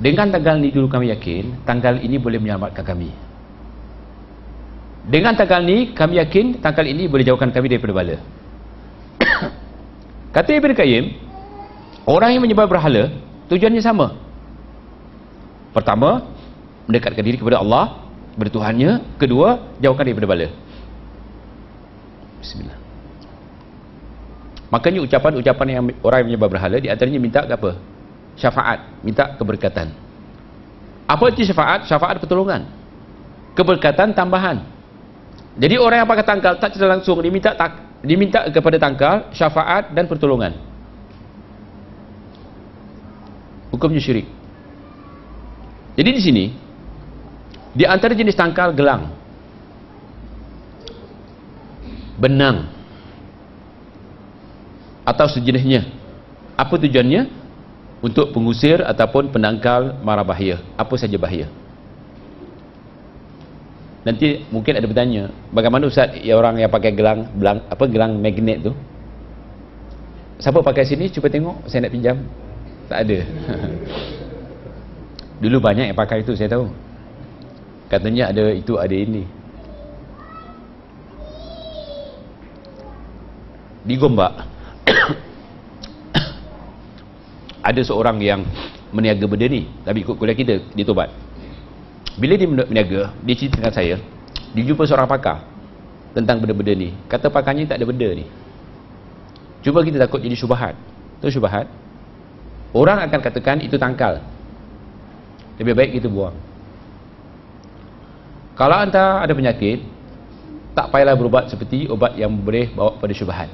Dengan tanggal ini dulu kami yakin, tanggal ini boleh menyelamatkan kami. Dengan tanggal ini kami yakin, tanggal ini boleh jauhkan kami daripada bala. Kata Ibn Qayyim, orang yang menyembah berhala, tujuannya sama. Pertama, mendekatkan diri kepada Allah, kepada Tuhannya. Kedua, jauhkan daripada bala. Bismillah. Makanya ucapan-ucapan yang orang yang menyembah berhala, di antaranya minta apa? Syafaat, minta keberkatan. Apa itu syafaat? Syafaat pertolongan. Keberkatan tambahan. Jadi orang yang pakai tangkal tak secara langsung diminta kepada tangkal syafaat dan pertolongan. Hukumnya syirik. Jadi di sini, di antara jenis tangkal, gelang, benang atau sejenisnya. Apa tujuannya? Untuk pengusir ataupun penangkal mara bahaya, apa saja bahaya. Nanti mungkin ada bertanya, bagaimana Ustaz ya orang yang pakai gelang magnet tu? Siapa pakai sini? Cuba tengok, saya nak pinjam. Tak ada. Dulu banyak yang pakai itu, saya tahu. Katanya ada itu, ada ini. Di Gombak ada seorang yang meniaga benda ni, tapi ikut kuliah kita, dia tobat. Bila dia meniaga, dia ceritakan saya, dia jumpa seorang pakar tentang benda-benda ni. Kata pakarnya tak ada benda ni. Cuma kita takut jadi syubhat. Itu syubhat, orang akan katakan itu tangkal. Lebih baik kita buang. Kalau anda ada penyakit, tak payahlah berubat seperti obat yang boleh bawa pada syubhat.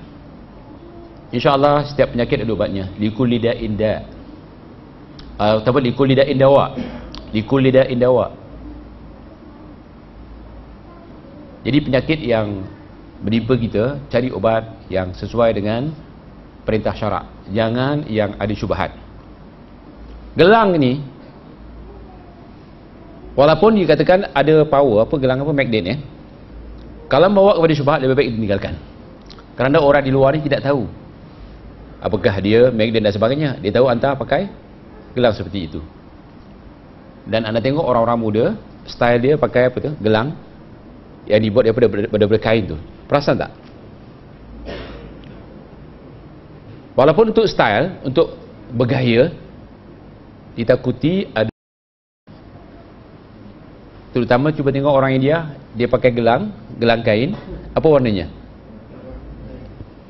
InsyaAllah setiap penyakit ada ubatnya. Likulli da'in da'. Atau likulli da'in dawa'. Likulli da'in dawa'. Jadi penyakit yang menimpa kita, cari obat yang sesuai dengan perintah syarak. Jangan yang ada syubhat. Gelang ni, walaupun dikatakan ada power, apa gelang apa, magnet ya. Kalau bawa kepada syubhat, lebih baik ditinggalkan. Kerana orang di luar ni tidak tahu apakah dia magnet dan sebagainya. Dia tahu anda pakai gelang seperti itu. Dan anda tengok orang-orang muda, style dia pakai apa tu, gelang yang dibuat daripada kain tu. Perasan tak? Walaupun untuk style, untuk bergaya, ditakuti ada. Terutama cuba tengok orang India, dia pakai gelang kain. Apa warnanya?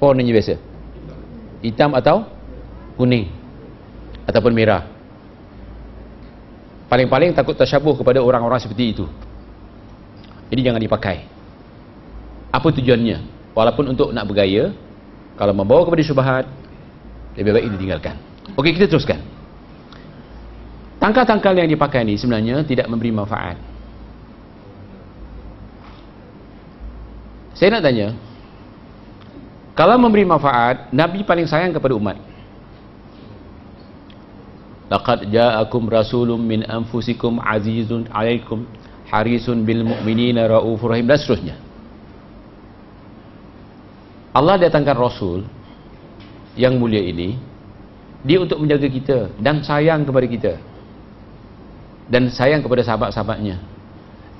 Apa warnanya biasa? Hitam atau kuning ataupun merah. Paling-paling takut tersyabuh kepada orang-orang seperti itu. Jadi jangan dipakai. Apa tujuannya? Walaupun untuk nak bergaya, Kalau membawa kepada syubhat, lebih baik ditinggalkan. Oke, kita teruskan. Tangkal-tangkal yang dipakai ini sebenarnya tidak memberi manfaat. Saya nak tanya, kalau memberi manfaat, Nabi paling sayang kepada umat. Laqad ja'akum rasulun min anfusikum azizun 'alaikum harisun bil mu'minina raufur rahim, dan seterusnya. Allah datangkan Rasul yang mulia ini, dia untuk menjaga kita dan sayang kepada kita dan sayang kepada sahabat-sahabatnya.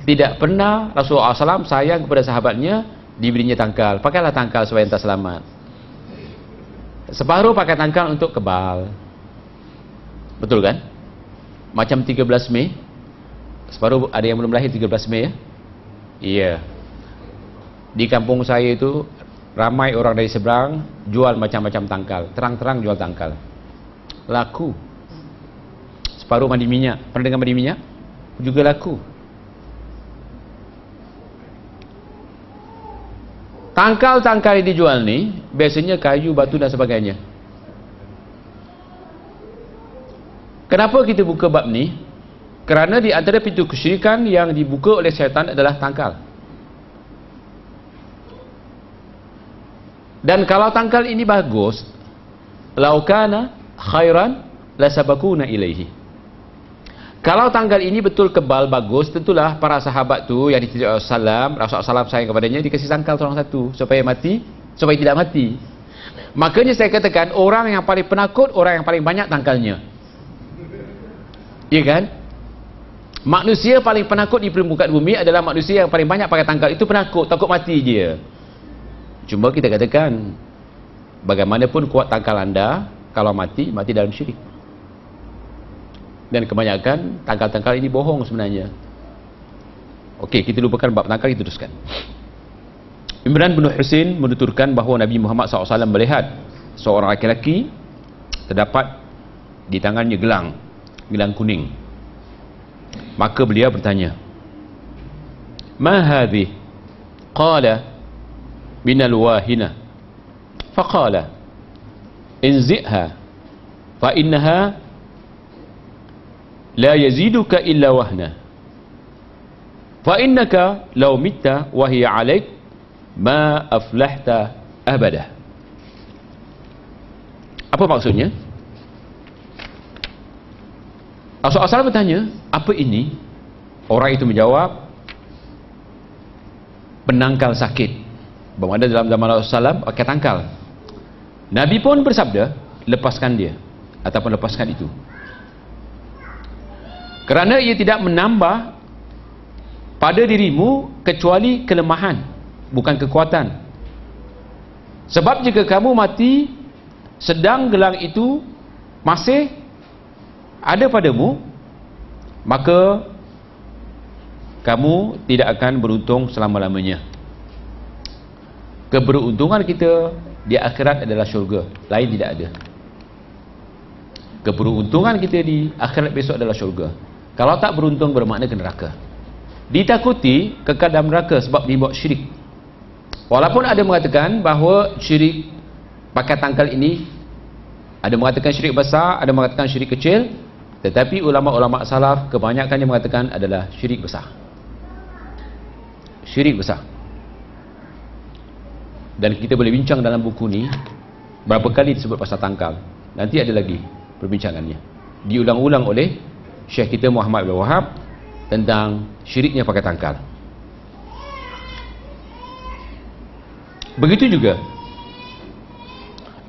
Tidak pernah Rasulullah SAW sayang kepada sahabatnya diberinya tangkal. Pakailah tangkal supaya entah selamat. Separuh pakai tangkal untuk kebal, betul kan? Macam 13 Mei, separuh ada yang belum lahir 13 Mei ya? Iya, di kampung saya itu ramai orang dari seberang jual macam-macam tangkal, terang-terang jual tangkal, laku. Separuh mandi minyak, pernah dengar mandi minyak? Juga laku. Tangkal-tangkal yang dijual ni biasanya kayu, batu dan sebagainya. Kenapa kita buka bab ni? Kerana di antara pintu kesyirikan yang dibuka oleh syaitan adalah tangkal. Dan kalau tangkal ini bagus, laukana khairan lasabakuna ilaihi. Kalau tangkal ini betul kebal bagus, tentulah para sahabat tu yang ditunjuk Rasulullah, Rasulullah sayang kepadanya, dikasih tangkal seorang satu supaya mati, supaya tidak mati. Makanya saya katakan orang yang paling penakut, orang yang paling banyak tangkalnya. Iya kan? Manusia paling penakut di permukaan bumi adalah manusia yang paling banyak pakai tangkal. Itu penakut, takut mati dia. Cuma kita katakan, bagaimanapun kuat tangkal anda, kalau mati, mati dalam syirik. Dan kebanyakan tangkal-tangkal ini bohong sebenarnya. Okey, kita lupakan bab tangkal, kita teruskan. Imran bin Husin menuturkan bahawa Nabi Muhammad SAW melihat seorang lelaki terdapat di tangannya gelang, gelang kuning. Maka beliau bertanya, "Ma hadhi?" Qala binal wahina faqala inzi'ha fa innaha la yaziduka illa wahna fa innaka law mitta wa hiya 'alaik ma aflahta abada. Apa maksudnya? Rasulullah bertanya, apa ini? Orang itu menjawab, penangkal sakit. Berada dalam zaman Rasulullah SAW, pakai tangkal. Nabi pun bersabda, lepaskan dia, ataupun lepaskan itu. Kerana ia tidak menambah pada dirimu kecuali kelemahan, bukan kekuatan. Sebab jika kamu mati, sedang gelang itu masih ada padamu, maka kamu tidak akan beruntung selama-lamanya. Keberuntungan kita di akhirat adalah syurga, lain tidak ada. Keberuntungan kita di akhirat besok adalah syurga. Kalau tak beruntung bermakna ke neraka. Ditakuti kekal dalam neraka sebab dibuat syirik. Walaupun ada mengatakan bahawa syirik pakai tangkal ini, ada mengatakan syirik besar, ada mengatakan syirik kecil, tetapi ulama-ulama salaf kebanyakan yang mengatakan adalah syirik besar. Syirik besar. Dan kita boleh bincang dalam buku ni berapa kali disebut pasal tangkal. Nanti ada lagi perbincangannya, diulang-ulang oleh Syekh kita Muhammad ibn Abdul Wahhab tentang syiriknya pakai tangkal. Begitu juga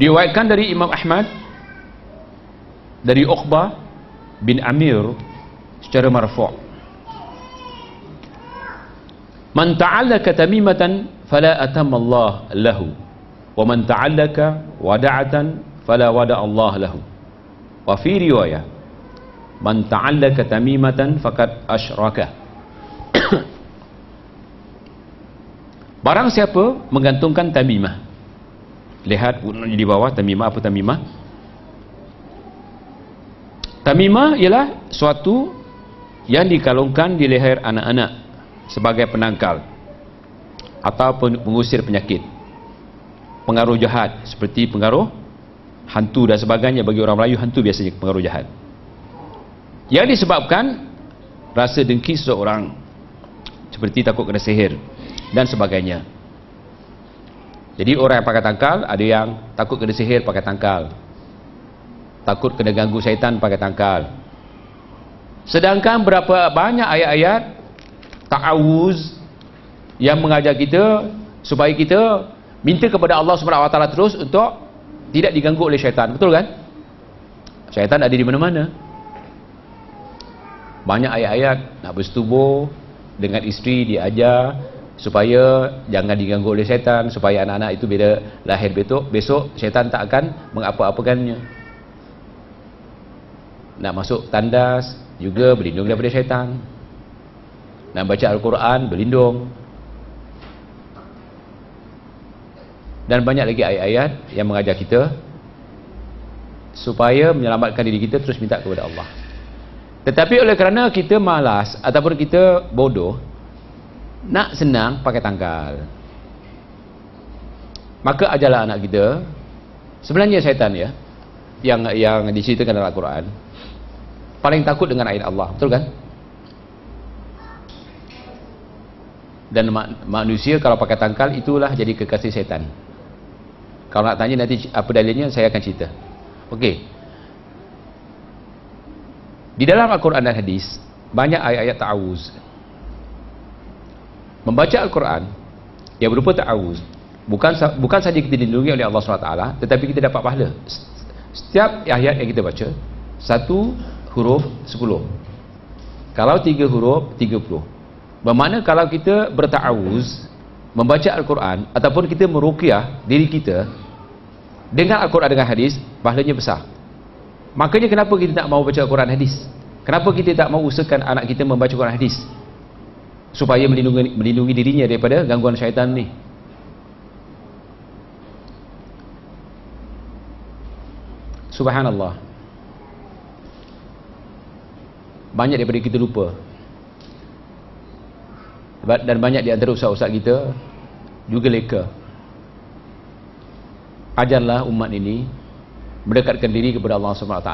diriwayatkan dari Imam Ahmad dari Uqbah bin Amir secara marfu', man ta'allaka tamimatan fala atamallah lahu wa man ta'allaka wada'atan fala wada'allah lahu wa fi riwayah man ta'allaka tamimatan faqad asyraka. Barang siapa menggantungkan tamimah, lihat di bawah tamimah apa tamimah. Tamimah ialah suatu yang dikalungkan di leher anak-anak sebagai penangkal atau pengusir penyakit. pengaruh jahat seperti pengaruh hantu dan sebagainya. Bagi orang Melayu, hantu biasanya pengaruh jahat yang disebabkan rasa dengki seseorang, seperti takut kena sihir dan sebagainya. Jadi orang yang pakai tangkal, ada yang takut kena sihir pakai tangkal, takut kena ganggu syaitan pakai tangkal. Sedangkan berapa banyak ayat-ayat ta'awuz yang mengajar kita supaya kita minta kepada Allah SWT terus untuk tidak diganggu oleh syaitan. Betul kan? Syaitan ada di mana-mana. Banyak ayat-ayat nak bersetubuh dengan isteri diajar supaya jangan diganggu oleh syaitan, supaya anak-anak itu bila lahir besok syaitan tak akan mengapa-apakannya. Nak masuk tandas juga berlindung daripada syaitan. Nak baca Al-Quran berlindung. Dan banyak lagi ayat-ayat yang mengajar kita supaya menyelamatkan diri kita, terus minta kepada Allah. Tetapi oleh kerana kita malas ataupun kita bodoh, nak senang pakai tangkal. Maka ajarlah anak kita. Sebenarnya syaitan ya, yang diceritakan dalam Al-Quran, paling takut dengan ayat Allah. Betul kan? Dan manusia kalau pakai tangkal itulah jadi kekasih syaitan. Kalau nak tanya nanti apa dalilnya, saya akan cerita. Okey. Di dalam Al-Quran dan hadis banyak ayat-ayat ta'awuz. Membaca Al-Quran yang berupa ta'awuz, bukan saja kita dilindungi oleh Allah SWT, tetapi kita dapat pahala. Setiap ayat yang kita baca, satu huruf 10. Kalau 3 huruf 30. Bermakna kalau kita berta'awuz, membaca Al-Quran ataupun kita meruqyah diri kita dengan Al-Quran dengan hadis, pahalanya besar. Makanya kenapa kita tak mahu baca Al-Quran hadis? Kenapa kita tak mahu usahakan anak kita membaca Al-Quran hadis? Supaya melindungi dirinya daripada gangguan syaitan ni. Subhanallah. Banyak daripada kita lupa. Dan banyak di antara ustaz-ustaz kita juga leka. Ajarlah umat ini mendekatkan diri kepada Allah SWT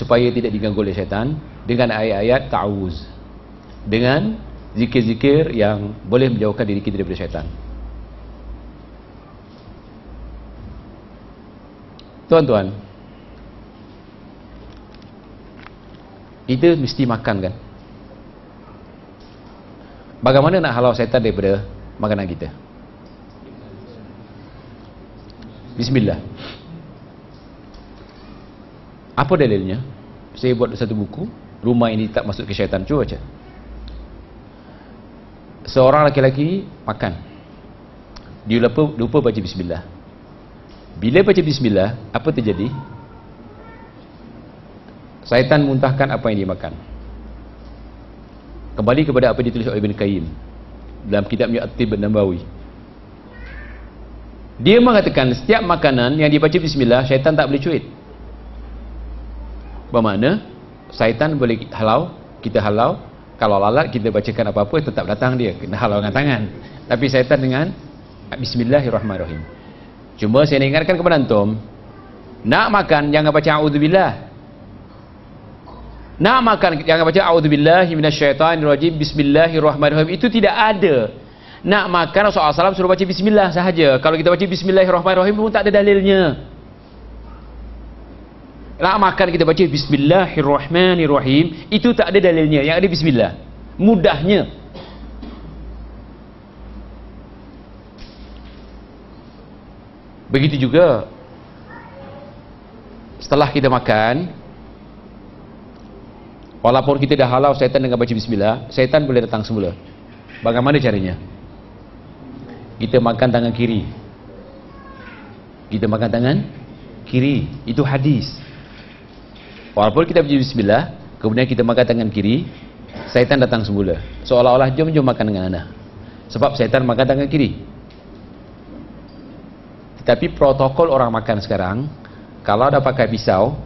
supaya tidak diganggu oleh syaitan dengan ayat-ayat ta'awuz, dengan zikir-zikir yang boleh menjauhkan diri kita daripada syaitan. Tuan-tuan, kita mesti makan kan? Bagaimana nak halau syaitan daripada makanan kita? Bismillah. Apa dalilnya? Saya buat satu buku, Rumah Ini Tak Masuk ke Syaitan. Cuba baca. Seorang lelaki makan, dia lupa baca bismillah. Bila baca bismillah, apa terjadi? Syaitan muntahkan apa yang dia makan. Kembali kepada apa yang ditulis oleh Ibn Qayyim dalam kitabnya At-Tibb an-Nabawi. Dia mengatakan setiap makanan yang dibaca bismillah, syaitan tak boleh cuit. Bermakna syaitan boleh halau, kita halau. Kalau lalat kita bacakan apa-apa, tetap datang dia, kena halau dengan tangan. Tapi syaitan dengan bismillahirrahmanirrahim. Cuma saya nak ingatkan kepada antum, nak makan jangan baca a'udzubillah. Nak makan jangan baca a'udzubillahi minasyaitanirrajim, bismillahirrahmanirrahim. Itu tidak ada. Nak makan Rasulullah SAW suruh baca bismillah sahaja. Kalau kita baca bismillahirrahmanirrahim pun tak ada dalilnya. Nak makan kita baca bismillahirrahmanirrahim, itu tak ada dalilnya. Yang ada bismillah. Mudahnya. Begitu juga setelah kita makan, walaupun kita dah halau syaitan dengan baca bismillah, syaitan boleh datang semula. Bagaimana caranya? Kita makan tangan kiri. Kita makan tangan kiri. Itu hadis. Walaupun kita baca bismillah, kemudian kita makan tangan kiri, syaitan datang semula. Seolah-olah jom makan dengan anak. Sebab syaitan makan tangan kiri. Tetapi protokol orang makan sekarang, kalau dah pakai pisau,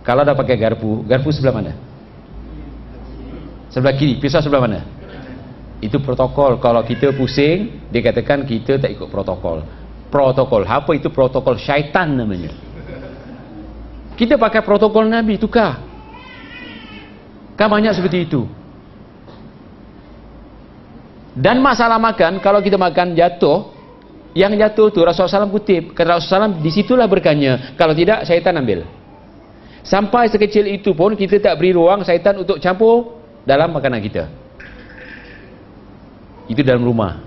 kalau dah pakai garpu, garpu sebelah mana? Sebelah kiri. Pisau sebelah mana? Itu protokol. Kalau kita pusing, dikatakan kita tak ikut protokol. protokol. Apa itu protokol? Syaitan namanya. Kita pakai protokol Nabi, tukar. Kan banyak seperti itu. Dan masalah makan, kalau kita makan jatuh, yang jatuh itu Rasulullah SAW kutip, kata Rasulullah SAW, disitulah berkahnya. Kalau tidak, syaitan ambil. Sampai sekecil itu pun kita tak beri ruang syaitan untuk campur dalam makanan kita. Itu dalam rumah.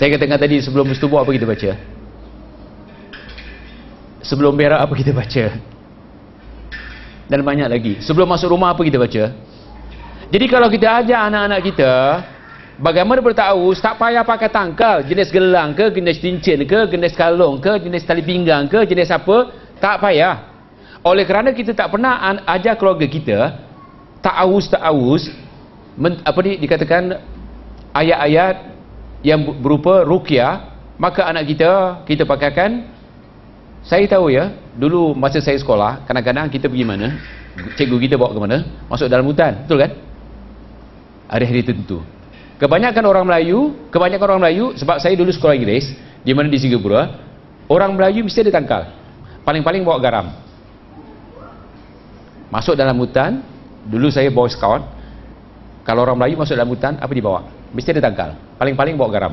Saya katakan tadi, sebelum bersetubuh apa kita baca? Sebelum berak apa kita baca? Dan banyak lagi. Sebelum masuk rumah apa kita baca? Jadi kalau kita ajar anak-anak kita, bagaimana bertaus, tak payah pakai tangkal, jenis gelang ke, jenis cincin ke, jenis kalung ke, jenis tali pinggang ke, jenis apa, tak payah. Oleh kerana kita tak pernah ajar keluarga kita ta'awuz, apa ni dikatakan ayat-ayat yang berupa ruqyah, maka anak kita kita pakaikan. Saya tahu ya, dulu masa saya sekolah, kadang-kadang kita pergi mana, cikgu kita bawa ke mana, masuk dalam hutan, betul kan? Hari-hari tentu. Kebanyakan orang Melayu, sebab saya dulu sekolah Inggeris, di mana di Singapura, orang Melayu mesti ada tangkal. Paling-paling bawa garam. Masuk dalam hutan, dulu saya Boy Scout, kalau orang Melayu masuk dalam hutan, apa dibawa? Mesti ada tangkal. Paling-paling bawa garam.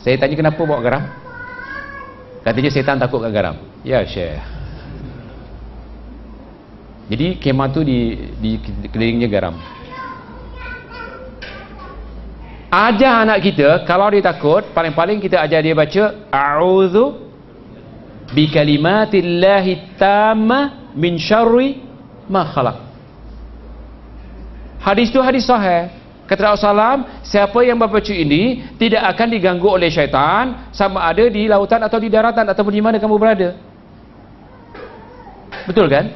Saya tanya kenapa bawa garam? Katanya setan takut kat garam. Ya, Syekh. Jadi kemah tu dikelilingnya garam. Ajar anak kita, kalau dia takut, paling-paling kita ajar dia baca A'udzu bi kalimatillahi tammah min syarri ma khalaq. Hadis itu hadis sahih. Kata Rasulullah, siapa yang membaca ini tidak akan diganggu oleh syaitan, sama ada di lautan atau di daratan ataupun di mana kamu berada. Betul kan?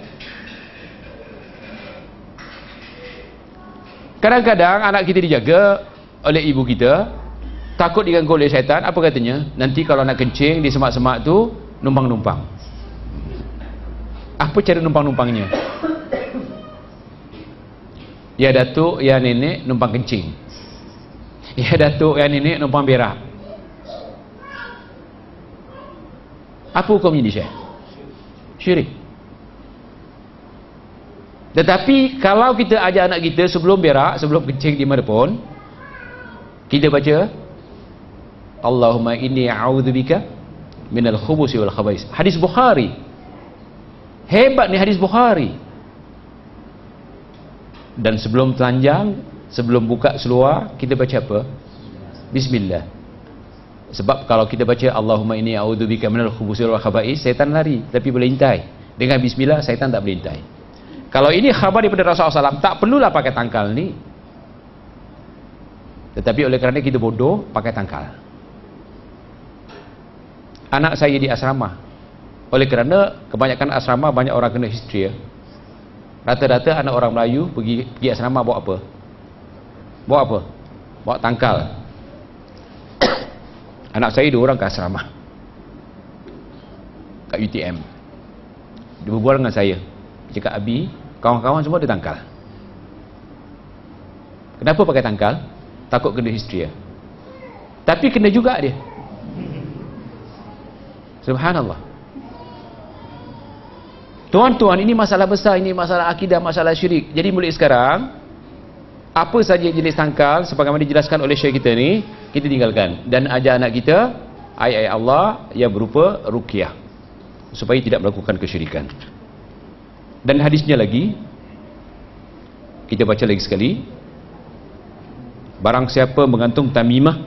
Kadang-kadang anak kita dijaga oleh ibu kita, takut diganggu oleh syaitan. Apa katanya? Nanti kalau nak kencing di semak-semak tu, numpang-numpang. Apa cara numpang-numpangnya? Ya datuk, ya nenek, numpang kencing. Ya datuk, ya nenek, numpang berak. Apa hukumnya di Syekh? Syirik. Tetapi kalau kita ajar anak kita sebelum berak, sebelum kencing di mana pun, kita baca Allahumma inni a'udzubika minal khubusi wal khabais. Hadis Bukhari. Hebat ni hadis Bukhari. Dan sebelum telanjang, sebelum buka seluar, kita baca apa? Bismillah. Sebab kalau kita baca Allahumma inni a'udzubika minal khubusi wal khabais, syaitan lari tapi boleh intai. Dengan bismillah syaitan tak boleh intai. Kalau ini khabar daripada Rasulullah SAW, tak perlulah pakai tangkal ni. Tetapi oleh kerana kita bodoh, pakai tangkal. Anak saya di asrama. Oleh kerana kebanyakan asrama banyak orang kena histeria. Rata-rata anak orang Melayu pergi asrama bawa apa? Bawa apa? Bawa tangkal. Anak saya 2 orang ke asrama. Kat UTM. Dia berbual dengan saya. Dia cakap, Abi, kawan-kawan semua ada tangkal. Kenapa pakai tangkal? Takut kena histeria. Tapi kena juga dia. Subhanallah. Tuan-tuan, ini masalah besar. Ini masalah akidah, masalah syirik. Jadi mulai sekarang, apa saja jenis tangkal, sebagaimana dijelaskan oleh Syekh kita ni, kita tinggalkan. Dan ajar anak kita ayat-ayat Allah yang berupa ruqyah, supaya tidak melakukan kesyirikan. Dan hadisnya lagi, kita baca lagi sekali. Barang siapa menggantung tamimah,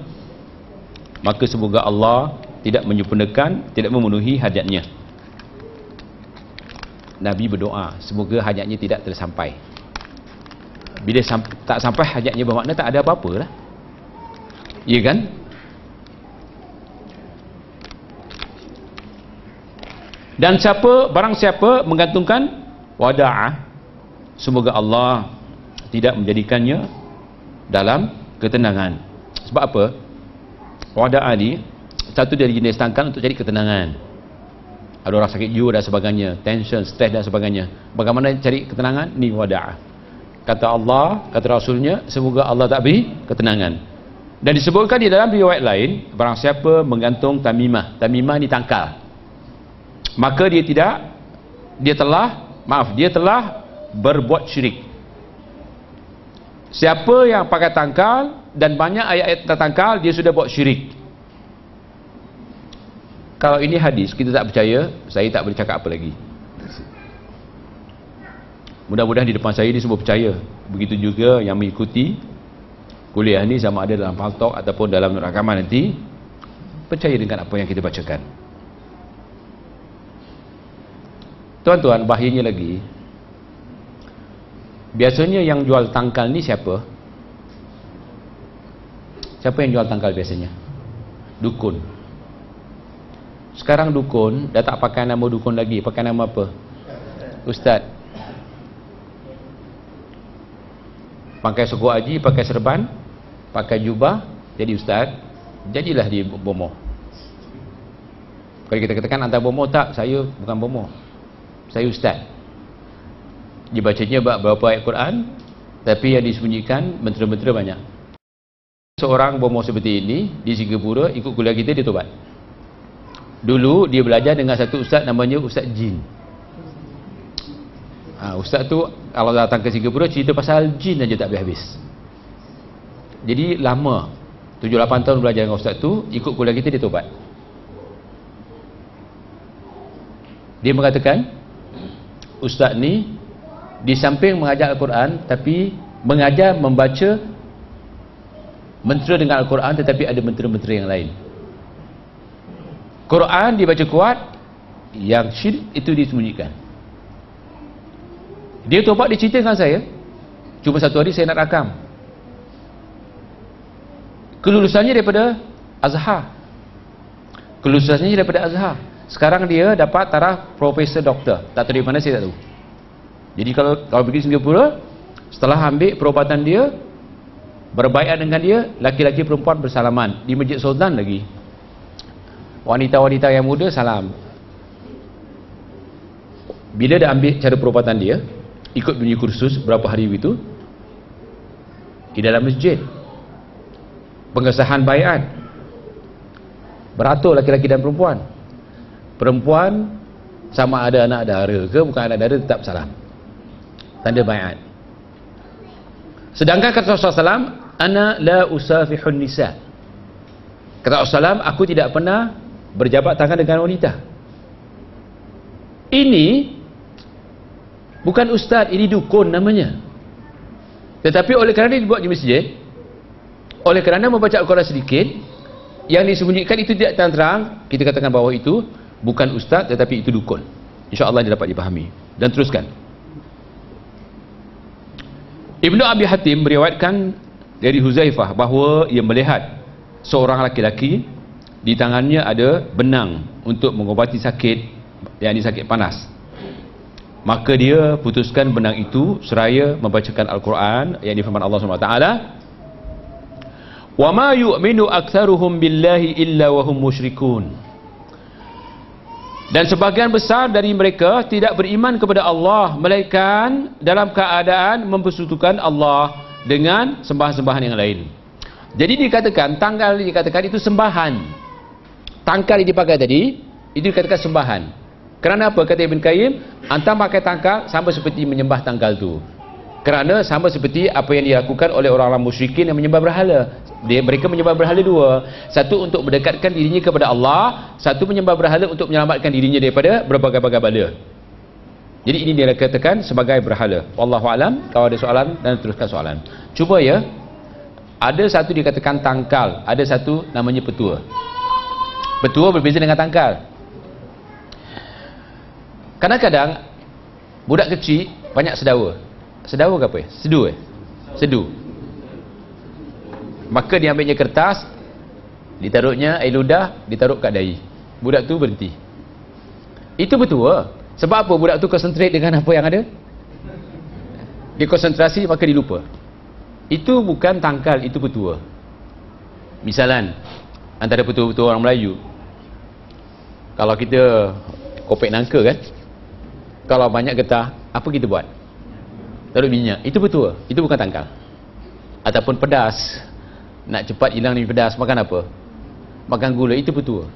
maka semoga Allah tidak menyempurnakan, tidak memenuhi hajatnya. Nabi berdoa, semoga hajatnya tidak tersampai. Bila tak sampai hajatnya bermakna tak ada apa-apa lah. Ya kan? Dan barang siapa menggantungkan wada'ah, semoga Allah tidak menjadikannya dalam ketenangan. Sebab apa? Wada'a ni satu dari jenis tangkal untuk cari ketenangan. Ada orang sakit jiwa dan sebagainya, tension, stres dan sebagainya. Bagaimana cari ketenangan? Ni wada'a. Kata Allah, kata Rasulnya, semoga Allah tak beri ketenangan. Dan disebutkan di dalam riwayat lain, barang siapa menggantung tamimah, tamimah ni tangkal, maka dia telah berbuat syirik. Siapa yang pakai tangkal, dan banyak ayat-ayat tentang tangkal, dia sudah buat syirik. Kalau ini hadis, kita tak percaya, saya tak boleh cakap apa lagi. Mudah-mudahan di depan saya ni semua percaya. Begitu juga yang mengikuti kuliah ni, sama ada dalam paltok ataupun dalam rakaman nanti, percaya dengan apa yang kita bacakan. Tuan-tuan, bahayanya lagi, biasanya yang jual tangkal ni siapa? Siapa yang jual tangkal biasanya? Dukun. Sekarang dukun dah tak pakai nama dukun lagi, pakai nama apa? Ustaz. Pakai suku haji, pakai serban, pakai jubah, jadi ustaz. Jadilah dia bomoh. Kalau kita katakan antara bomoh, tak, saya bukan bomoh, saya ustaz. Dia bacanya beberapa ayat Quran, tapi yang disembunyikan mentera-mentera banyak. Seorang bomoh seperti ini di Singapura, ikut kuliah kita, dia tobat. Dulu dia belajar dengan satu ustaz namanya Ustaz Jin. Ustaz tu kalau datang ke Singapura cerita pasal jin aja tak habis-habis. Jadi lama, 7-8 tahun belajar dengan ustaz tu, ikut kuliah kita, dia tobat. Dia mengatakan, ustaz ni di samping mengajar Al-Quran, tapi mengajar membaca mentera dengan Al-Quran, tetapi ada mentera-mentera yang lain. Quran dibaca kuat, yang syirik itu disembunyikan. Dia tobat, dia cerita dengan saya. Cuma satu hari saya nak rakam. Kelulusannya daripada Azhar. Sekarang dia dapat taraf profesor doktor. Tak tahu di mana, saya tak tahu. Jadi kalau pergi Singapura, setelah ambil perubatan dia, berbaiat dengan dia, laki-laki perempuan bersalaman di Masjid Sultan lagi. Wanita-wanita yang muda salam. Bila dah ambil cara perubatan dia, ikut bunyi kursus berapa hari itu, di dalam masjid, pengesahan baiat, beratur laki-laki dan perempuan sama ada anak dara ke bukan anak dara, tetap salam tanda baiat. Sedangkan kata Rasulullah SAW, ana la usafihun nisa, kata Rasulullah SAW, aku tidak pernah berjabat tangan dengan wanita. Ini bukan ustaz, ini dukun namanya, tetapi oleh kerana dibuat di masjid, oleh kerana membaca Al-Quran sedikit, yang disembunyikan itu tidak terang-terang, kita katakan bahawa itu bukan ustaz, tetapi itu dukun. InsyaAllah dia dapat dipahami. Dan teruskan, Ibn Abi Hatim meriwayatkan dari Huzaifah bahawa ia melihat seorang laki-laki di tangannya ada benang untuk mengobati sakit, yakni sakit panas. Maka dia putuskan benang itu seraya membacakan Al-Quran, yakni firman Allah SWT, wa ma yu'minu aktsaruhum billahi illa wa hum musyrikun, dan sebahagian besar dari mereka tidak beriman kepada Allah melainkan dalam keadaan mempersekutukan Allah dengan sembahan-sembahan yang lain. Jadi dikatakan tangkal, dikatakan itu sembahan. Tangkal yang dipakai tadi itu dikatakan sembahan. Kerana apa? Kata Ibn Qayyim, antam pakai tangkal sama seperti menyembah tangkal tu. Kerana sama seperti apa yang dilakukan oleh orang-orang musyrikin yang menyembah berhala. Mereka menyembah berhala dua. Satu untuk mendekatkan dirinya kepada Allah, satu menyembah berhala untuk menyelamatkan dirinya daripada berbagai-bagai bala. Jadi ini dia katakan sebagai berhala. Wallahu alam. Kalau ada soalan, dan teruskan soalan. Cuba ya. Ada satu dikatakan tangkal, ada satu namanya petua. Petua berbeza dengan tangkal. Kadang-kadang budak kecil banyak sedawa. Sedawa ke apa ya? Sedu. Maka dia ambilnya kertas, ditaruhnya air ludah, ditaruh kat dahi. Budak tu berhenti. Itu petua. Sebab apa? Budak tu konsentrate dengan apa yang ada. Dia konsentrasi, maka dia lupa. Itu bukan tangkal, itu petua. Misalan, antara petua-petua orang Melayu, kalau kita kopek nangka kan, kalau banyak getah, apa kita buat? Taruh minyak. Itu betul. Itu bukan tangkal. Ataupun pedas. nak cepat hilang ni pedas, makan apa? Makan gula. Itu petua.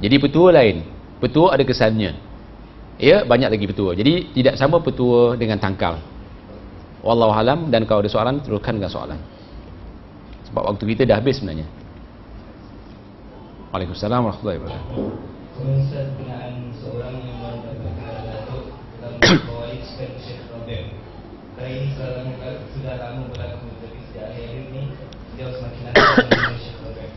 Jadi petua lain. Petua ada kesannya. Ya, banyak lagi petua. Jadi tidak sama petua dengan tangkal. Wallahualam. Dan kalau ada soalan, teruskan dengan soalan, sebab waktu kita dah habis sebenarnya. Waalaikumsalam warahmatullahi wabarakatuh. Ustaz, kenaan seorang yang mendapatkan datuk dalam Wail dan Syeikh Rabee. Kali ini seorang sudah lama berlaku, tapi sejak akhir ini dia semakin akan dengan Syeikh Rabee.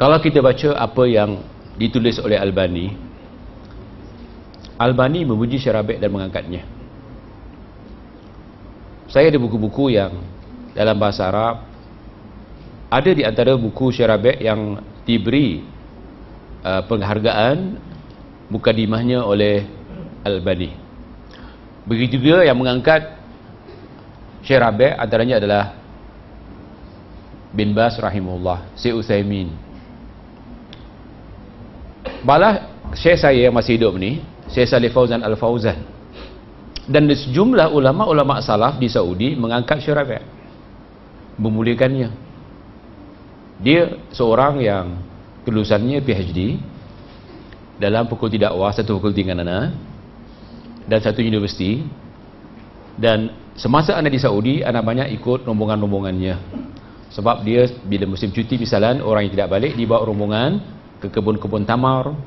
Kalau kita baca apa yang ditulis oleh Al-Albani, Al-Albani memuji Syeikh Rabee dan mengangkatnya. Saya ada buku-buku yang dalam bahasa Arab. Ada di antara buku Syeikh Rabee yang diberi penghargaan mukadimahnya oleh Al-Albani. Begitu juga yang mengangkat Syeikh Rabee antaranya adalah Bin Bas rahimahullah, Syekh Utsaimin. Malah Syekh saya yang masih hidup ni, Syekh Saleh Fauzan Al-Fauzan, dan sejumlah ulama-ulama salaf di Saudi mengangkat Syeikh Rabee, memuliakannya. Dia seorang yang kelulusannya PhD dalam fakulti dakwah, satu fakulti dengan ana dan satu universiti. Dan semasa ana di Saudi, ana banyak ikut rombongan-rombongannya, sebab dia bila musim cuti misalnya, orang yang tidak balik dibawa rombongan ke kebun-kebun tamar,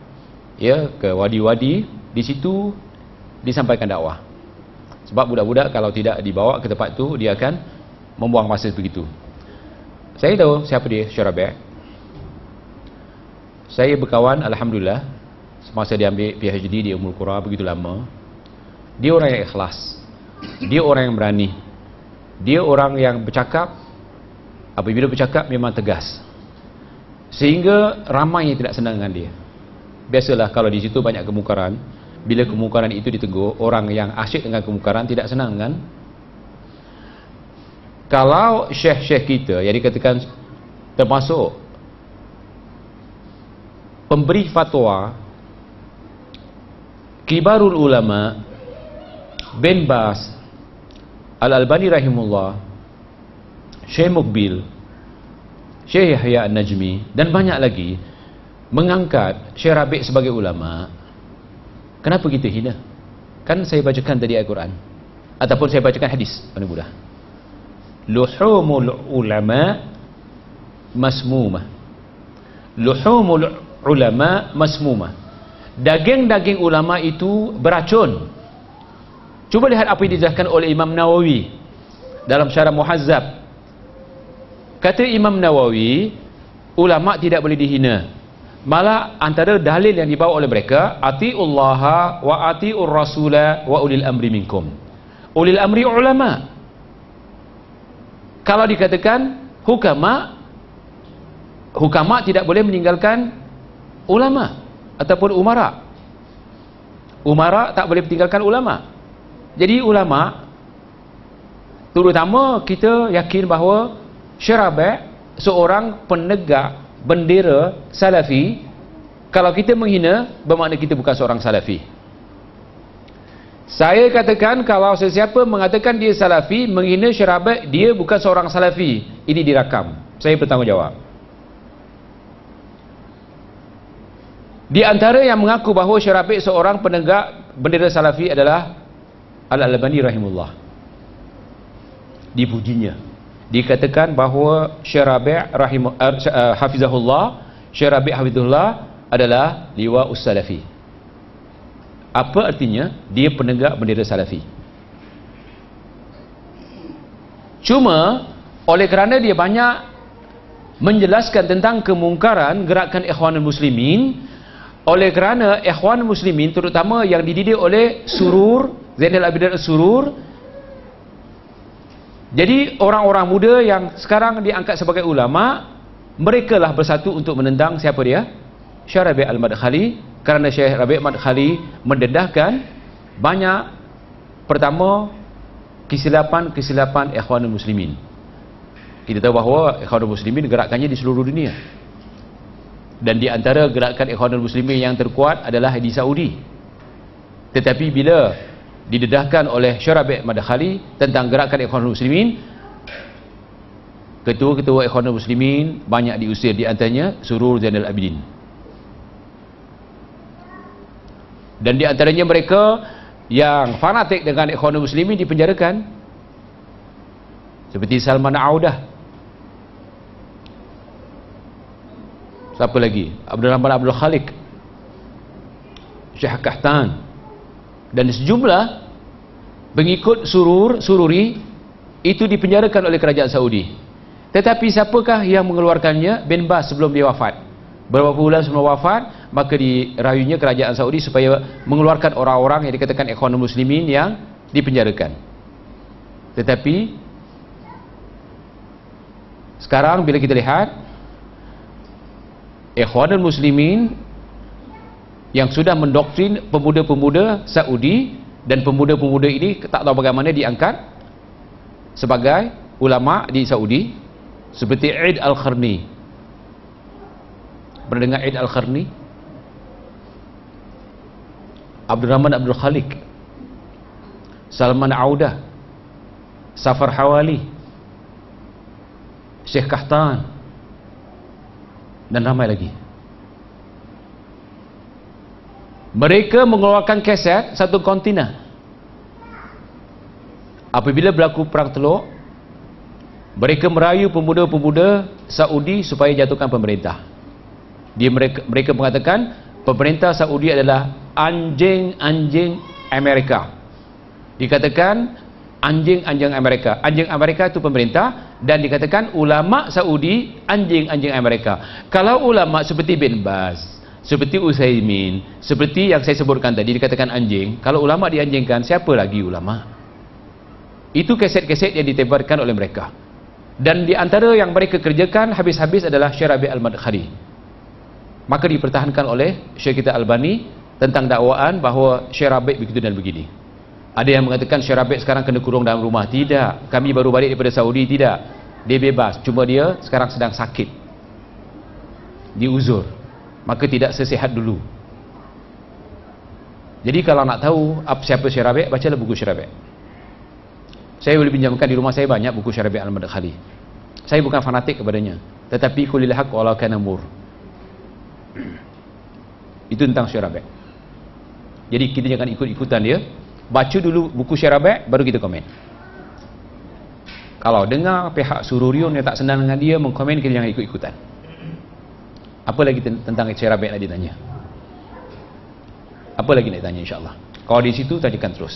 ya, ke wadi-wadi. Di situ disampaikan dakwah, sebab budak-budak kalau tidak dibawa ke tempat tu, dia akan membuang masa begitu. Saya tahu siapa dia, Syeikh Rabee. Saya berkawan, alhamdulillah, semasa dia ambil PhD di Ummul Qura begitu lama. Dia orang yang ikhlas, dia orang yang berani, dia orang yang bercakap. Apabila bercakap memang tegas, sehingga ramai yang tidak senang dengan dia. Biasalah kalau di situ banyak kemungkaran, bila kemungkaran itu ditegur, orang yang asyik dengan kemungkaran tidak senang kan. Kalau syekh-syekh kita yang dikatakan termasuk pemberi fatwa, kibarul ulama, Bin Bas, Al-Albani rahimullah, Syekh Mukbil, Syekh Yahya An-Najmi dan banyak lagi mengangkat Syeikh Rabee sebagai ulama, kenapa kita hina? Kan saya bacakan tadi Al-Quran, ataupun saya bacakan hadis, mana mudah. Luhumul ulama masmumah. Luhumul ulama masmumah. Daging-daging ulama itu beracun. Cuba lihat apa yang dijelaskan oleh Imam Nawawi dalam syarah Muhazzab. Kata Imam Nawawi, ulama tidak boleh dihina. Malah antara dalil yang dibawa oleh mereka, atiullaha wa atiur rasula wa ulil amri minkum. Ulil amri ulama. Kalau dikatakan hukama, hukama tidak boleh meninggalkan ulama ataupun umara. Umara tak boleh meninggalkan ulama. Jadi ulama, terutama kita yakin bahawa Syeikh Rabee seorang penegak bendera Salafi. Kalau kita menghina, bermakna kita bukan seorang Salafi. Saya katakan kalau sesiapa mengatakan dia Salafi, menghina Syeikh Rabee, dia bukan seorang Salafi. Ini dirakam. Saya bertanggungjawab. Di antara yang mengaku bahawa Syeikh Rabee seorang penegak bendera Salafi adalah Al-Albani rahimullah. Dipujinya. Dikatakan bahawa Syeikh Rabee hafizahullah, Syeikh Rabee hafizahullah adalah liwa us-Salafi. Apa artinya? Dia penegak bendera Salafi. Cuma oleh kerana dia banyak menjelaskan tentang kemungkaran gerakan Ikhwanul Muslimin, oleh kerana Ikhwanul Muslimin terutama yang dididik oleh Surur Zainal Abidin Surur, jadi orang-orang muda yang sekarang diangkat sebagai ulama, mereka lah bersatu untuk menentang siapa dia? Syeikh Rabee Al-Madkhali. Kerana Syeikh Rabee Al-Madkhali mendedahkan banyak, pertama, kesilapan-kesilapan Ikhwanul Muslimin. Kita tahu bahawa Ikhwanul Muslimin gerakannya di seluruh dunia, dan di antara gerakan Ikhwanul Muslimin yang terkuat adalah di Saudi. Tetapi bila didedahkan oleh Syeikh Rabee Al-Madkhali tentang gerakan Ikhwanul Muslimin. Ketua-ketua Ikhwanul Muslimin banyak diusir, di antaranya Surur Zainal Abidin. Dan di antaranya mereka yang fanatik dengan Ikhwanul Muslimin dipenjarakan, seperti Salman al-Ouda. Siapa lagi? Abdul Rahman Abdul Khaliq, Syekh Kahtan, dan sejumlah pengikut sururi itu dipenjarakan oleh kerajaan Saudi. Tetapi siapakah yang mengeluarkannya? Bin Bas sebelum dia wafat, beberapa bulan sebelum wafat, maka dirayunya kerajaan Saudi supaya mengeluarkan orang-orang yang dikatakan ikhwan muslimin yang dipenjarakan. Tetapi sekarang bila kita lihat, ikhwan muslimin yang sudah mendoktrin pemuda-pemuda Saudi, dan pemuda-pemuda ini tak tahu bagaimana diangkat sebagai ulama di Saudi, seperti Aidh Al-Qarni. Pernah dengar Aidh Al-Qarni? Abdul Rahman Abdul Khaliq, Salman al-Ouda, Safar Hawali, Syekh Kahtan, dan ramai lagi. Mereka mengeluarkan kaset satu kontina. Apabila berlaku perang Teluk, mereka merayu pemuda-pemuda Saudi supaya jatuhkan pemerintah. Mereka mengatakan pemerintah Saudi adalah anjing-anjing Amerika. Dikatakan anjing-anjing Amerika. Anjing Amerika itu pemerintah, dan dikatakan ulama Saudi anjing-anjing Amerika. Kalau ulama seperti Bin Baz, seperti Utsaimin, seperti yang saya sebutkan tadi dikatakan anjing, kalau ulama dianjingkan, siapa lagi ulama? Itu keset-keset yang ditebarkan oleh mereka. Dan di antara yang mereka kerjakan habis-habis adalah Syeikh Rabee Al-Madkhali. Maka dipertahankan oleh Syekh kita Al-Albani tentang dakwaan bahawa Syekh Rabee begitu dan begini. Ada yang mengatakan Syekh Rabee sekarang kena kurung dalam rumah. Tidak, kami baru balik daripada Saudi. Tidak, dia bebas, cuma dia sekarang sedang sakit, diuzur, maka tidak sesihat dulu. Jadi kalau nak tahu siapa Syekh Rabee, bacalah buku Syekh Rabee. Saya boleh pinjamkan, di rumah saya banyak buku Syekh Rabee Al-Madkhali. Saya bukan fanatik kepadanya, tetapi qulil haqq wa law kana mur. Itu tentang Syeikh Rabee. Jadi kita jangan ikut-ikutan dia. Baca dulu buku Syeikh Rabee, baru kita komen. Kalau dengar pihak sururion yang tak senang dengan dia mengkomen, kita jangan ikut-ikutan. Apa lagi tentang Syeikh Rabee nak ditanya? Apa lagi nak tanya, insyaAllah? Kalau di situ, tanyakan terus.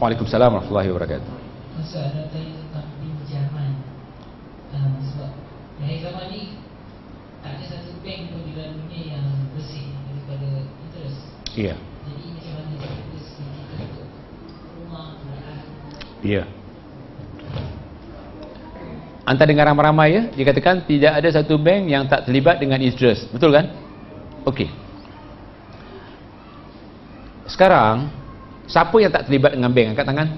Waalaikumsalam warahmatullahi wabarakatuh. Masalah tentang pinjaman. Zaman ni tak ada satu bank pun di dalam dunia yang bersih daripada interest. Ya. Jadi macam mana kita bersih untuk rumah, kenderaan? Ya. Anda dengar ramai-ramai ya, dikatakan tidak ada satu bank yang tak terlibat dengan interest. Betul kan? Okey. Sekarang siapa yang tak terlibat dengan bank? Angkat tangan.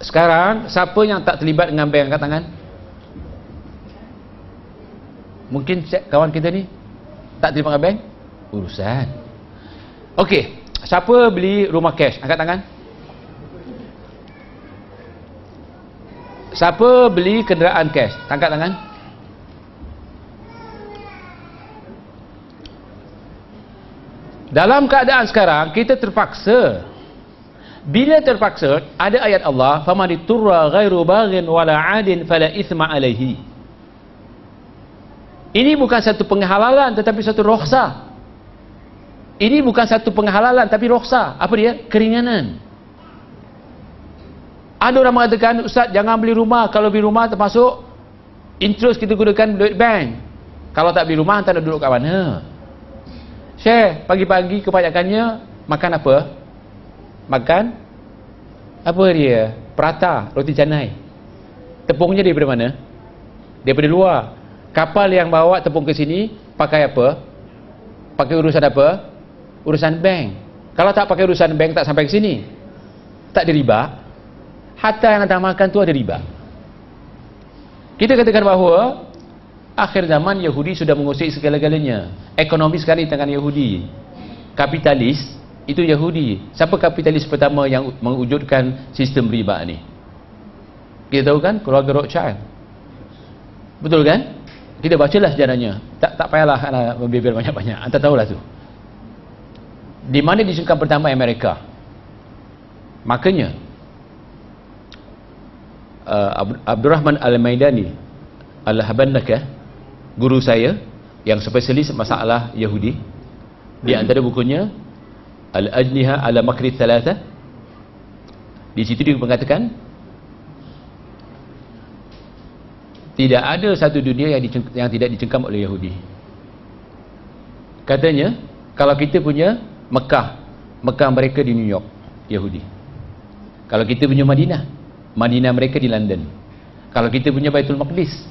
Sekarang, siapa yang tak terlibat dengan bank? Angkat tangan. Mungkin kawan kita ni tak terlibat dengan bank? Urusan. Okey, siapa beli rumah cash? Angkat tangan. Siapa beli kenderaan cash? Angkat tangan. Dalam keadaan sekarang, kita terpaksa. Bila terpaksa, ada ayat Allah, faman iturra ghairu baghin wala 'adin fala itsma alaihi. Ini bukan satu penghalalan tetapi satu rukhsah. Ini bukan satu penghalalan tapi rukhsah. Apa dia? Keringanan. Ada orang mengatakan, "Ustaz, jangan beli rumah. Kalau beli rumah termasuk interest, kita gunakan duit bank. Kalau tak beli rumah, tak nak duduk kat mana?" Syekh, pagi-pagi kebanyakannya makan apa? Makan apa dia? Prata, roti canai. Tepungnya daripada mana? Daripada luar. Kapal yang bawa tepung ke sini pakai apa? Pakai urusan apa? Urusan bank. Kalau tak pakai urusan bank, tak sampai ke sini. Tak ada riba. Harta yang anda makan tu ada riba. Kita katakan bahawa Akhir zaman Yahudi sudah menguasai segala-galanya. Ekonomi sekarang di tangan Yahudi. Kapitalis itu Yahudi. Siapa kapitalis pertama yang mewujudkan sistem riba ni? Kita tahu kan, keluarga Rothschild. Betul kan? Kita bacalah sejarahnya. Tak payahlah berbiar banyak-banyak. Anda tahulah tu. Di mana disingkan pertama Amerika? Makanya Abdul Rahman Al-Madkhali, guru saya yang spesialis masalah Yahudi, di antara bukunya Al-Ajniha ala Makri Thalatha, di situ dia mengatakan tidak ada satu dunia yang tidak dicengkam oleh Yahudi. Katanya kalau kita punya Mekah mereka di New York, Yahudi. Kalau kita punya Madinah mereka di London. Kalau kita punya Baitul Maqdis,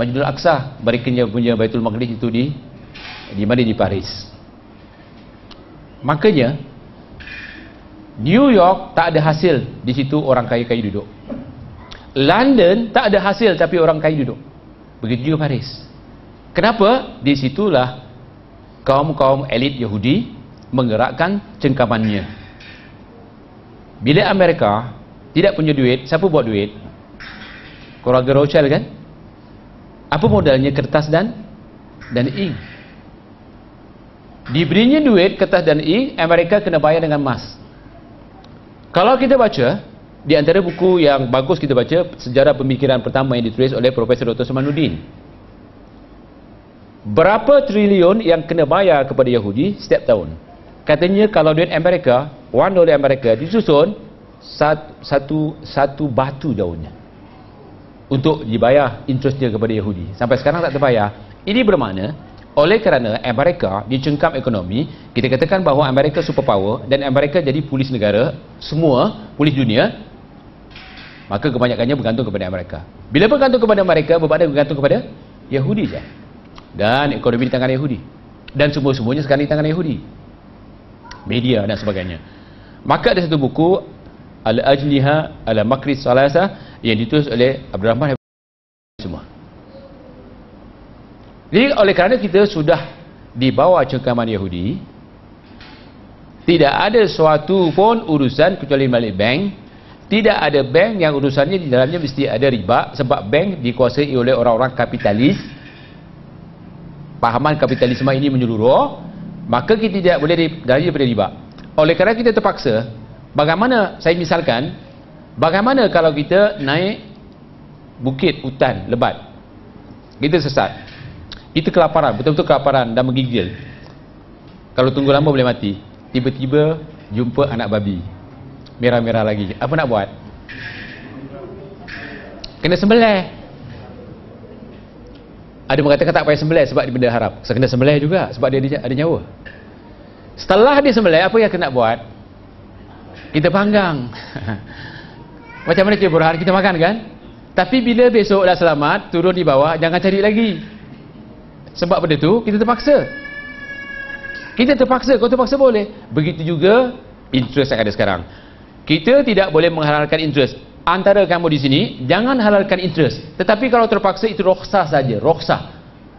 Masjidil Aqsa, mereka punya Baitul Maqdis itu di mana, di Paris. Makanya New York tak ada hasil, di situ orang kaya-kaya duduk. London tak ada hasil tapi orang kaya duduk. Begitu juga Paris. Kenapa? Di situlah kaum-kaum elit Yahudi menggerakkan cengkamannya. Bila Amerika tidak punya duit, siapa buat duit? Keluarga Rothschild kan? Apa modalnya? Kertas dan ink. Diberinya duit, kertas dan ink, Amerika kena bayar dengan emas. Kalau kita baca, di antara buku yang bagus kita baca, sejarah pemikiran pertama yang ditulis oleh Profesor Dr. Samanuddin. Berapa triliun yang kena bayar kepada Yahudi setiap tahun? Katanya kalau duit Amerika, $1 Amerika disusun, satu batu daunnya, untuk dibayar interestnya kepada Yahudi. Sampai sekarang tak terbayar. Ini bermakna oleh kerana Amerika dicengkam ekonomi, kita katakan bahawa Amerika superpower dan Amerika jadi polis negara, semua polis dunia, maka kebanyakannya bergantung kepada Amerika. Bila bergantung kepada Amerika, bergantung kepada Yahudi saja. Dan ekonomi di tangan Yahudi. Dan semua-semuanya sekarang di tangan Yahudi. Media dan sebagainya. Maka ada satu buku Al-Ajniha ala Makri Thalatha yang ditulis oleh Abdul Rahman semua. Jadi oleh kerana kita sudah di bawah cengkaman Yahudi, tidak ada suatu pun urusan kecuali melalui bank. Tidak ada bank yang urusannya di dalamnya mesti ada riba, sebab bank dikuasai oleh orang-orang kapitalis. Pahaman kapitalisme ini menyeluruh, maka kita tidak boleh daripada riba. Oleh kerana kita terpaksa, bagaimana saya misalkan, bagaimana kalau kita naik bukit, hutan, lebat, kita sesat, kita kelaparan, betul-betul kelaparan dan menggigil, kalau tunggu lama boleh mati, tiba-tiba jumpa anak babi merah-merah lagi, apa nak buat? Kena sembelih. Ada mengatakan tak payah sembelih sebab dia benda haram. Saya kena sembelih juga sebab dia ada nyawa. Setelah dia sembelih, apa yang kena buat? Kita panggang. Macam mana kita berharap kita makan kan? Tapi bila besok dah selamat, turun di bawah, jangan cari lagi. Sebab benda tu, kita terpaksa. Kita terpaksa, kau terpaksa boleh. Begitu juga interest yang ada sekarang. Kita tidak boleh menghalalkan interest. Antara kamu di sini, jangan halalkan interest. Tetapi kalau terpaksa, itu roksah saja. Roksah.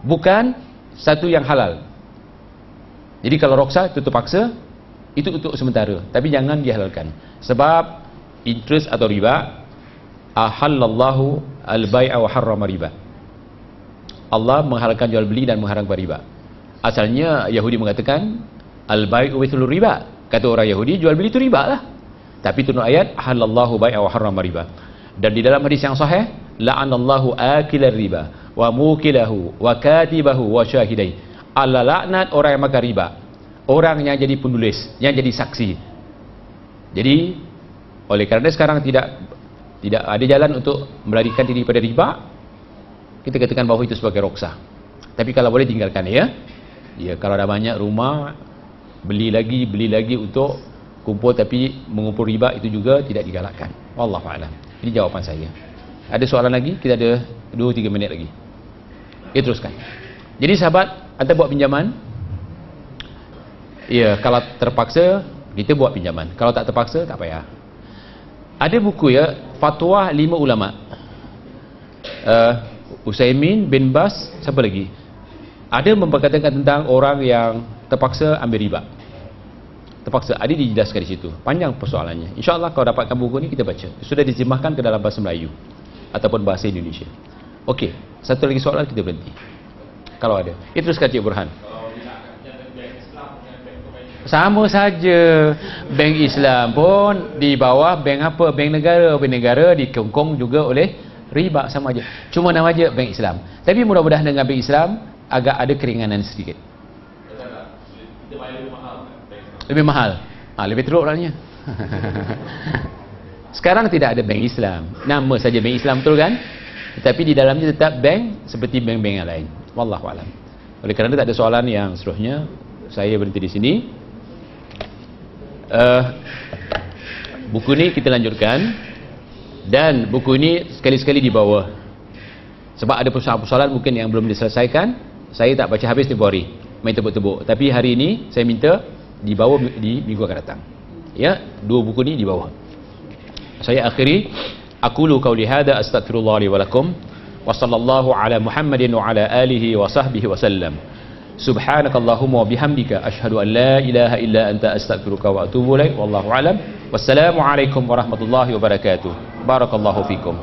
Bukan satu yang halal. Jadi kalau roksah itu terpaksa, itu untuk sementara. Tapi jangan dihalalkan. Sebab interest atau riba, ahallallahu al-bai'a wa harrama riba. Allah menghalalkan jual beli dan mengharamkan riba. Asalnya Yahudi mengatakan al-bai'u mithlu riba. Kata orang Yahudi, jual beli itu riba lah. Tapi turun ayat ahallallahu bai'a wa harrama riba. Dan di dalam hadis yang sahih, la'anallahu akila riba wa mukilahu wa katibahu wa syahidai. Allah laknat orang yang makan riba, orang yang jadi penulis, yang jadi saksi. Jadi oleh kerana sekarang tidak ada jalan untuk melarikan diri daripada riba, kita katakan bahawa itu sebagai roksah. Tapi kalau boleh tinggalkan ya. Ya, kalau ada banyak rumah, beli lagi untuk kumpul, tapi mengumpul riba itu juga tidak digalakkan. Wallahu a'lam. Ini jawapan saya. Ada soalan lagi? Kita ada 2-3 minit lagi. Ya, teruskan. Jadi sahabat, anda buat pinjaman. Ya, kalau terpaksa kita buat pinjaman. Kalau tak terpaksa tak payah. Ada buku ya, Fatwa 5 Ulama. Utsaimin, Bin Bas, siapa lagi? Ada memperkatakan tentang orang yang terpaksa ambil riba. Terpaksa, ada dijelaskan di situ. Panjang persoalannya. InsyaAllah kalau dapatkan buku ni, kita baca. Sudah diterjemahkan ke dalam bahasa Melayu ataupun bahasa Indonesia. Okey, satu lagi soalan kita berhenti. Kalau ada. Itu teruskan Cik Burhan. Sama saja. Bank Islam pun di bawah bank apa? Bank negara. Bank negara dikongkong juga oleh riba, sama aja. Cuma nama aja bank Islam. Tapi mudah-mudahan dengan bank Islam agak ada keringanan sedikit. Lebih mahal. Ha, lebih teruk rasanya. Sekarang tidak ada bank Islam. Nama saja bank Islam, betul kan? Tetapi di dalamnya tetap bank seperti bank-bank yang lain. Wallahu a'lam. Oleh kerana tak ada soalan yang seterusnya, saya berhenti di sini. Buku ni kita lanjutkan, dan buku ni sekali-sekali dibawa sebab ada persoalan-persoalan mungkin yang belum diselesaikan. Saya tak baca habis tempoh hari, main tebuk-tebuk, tapi hari ini saya minta dibawa di minggu akan datang. Ya, dua buku ni dibawa. Saya akhiri aqulu qauli hadza astaghfirullah li wa lakum wa sallallahu ala Muhammadin wa ala alihi wa sahbihi wa sallam. Subhanakallahumma wa bihamdika ashhadu an la ilaha illa anta astaghfiruka wa atubu ilaik. Wallahu a'lam. Wassalamu alaikum warahmatullahi wabarakatuh. Barakallahu fikum.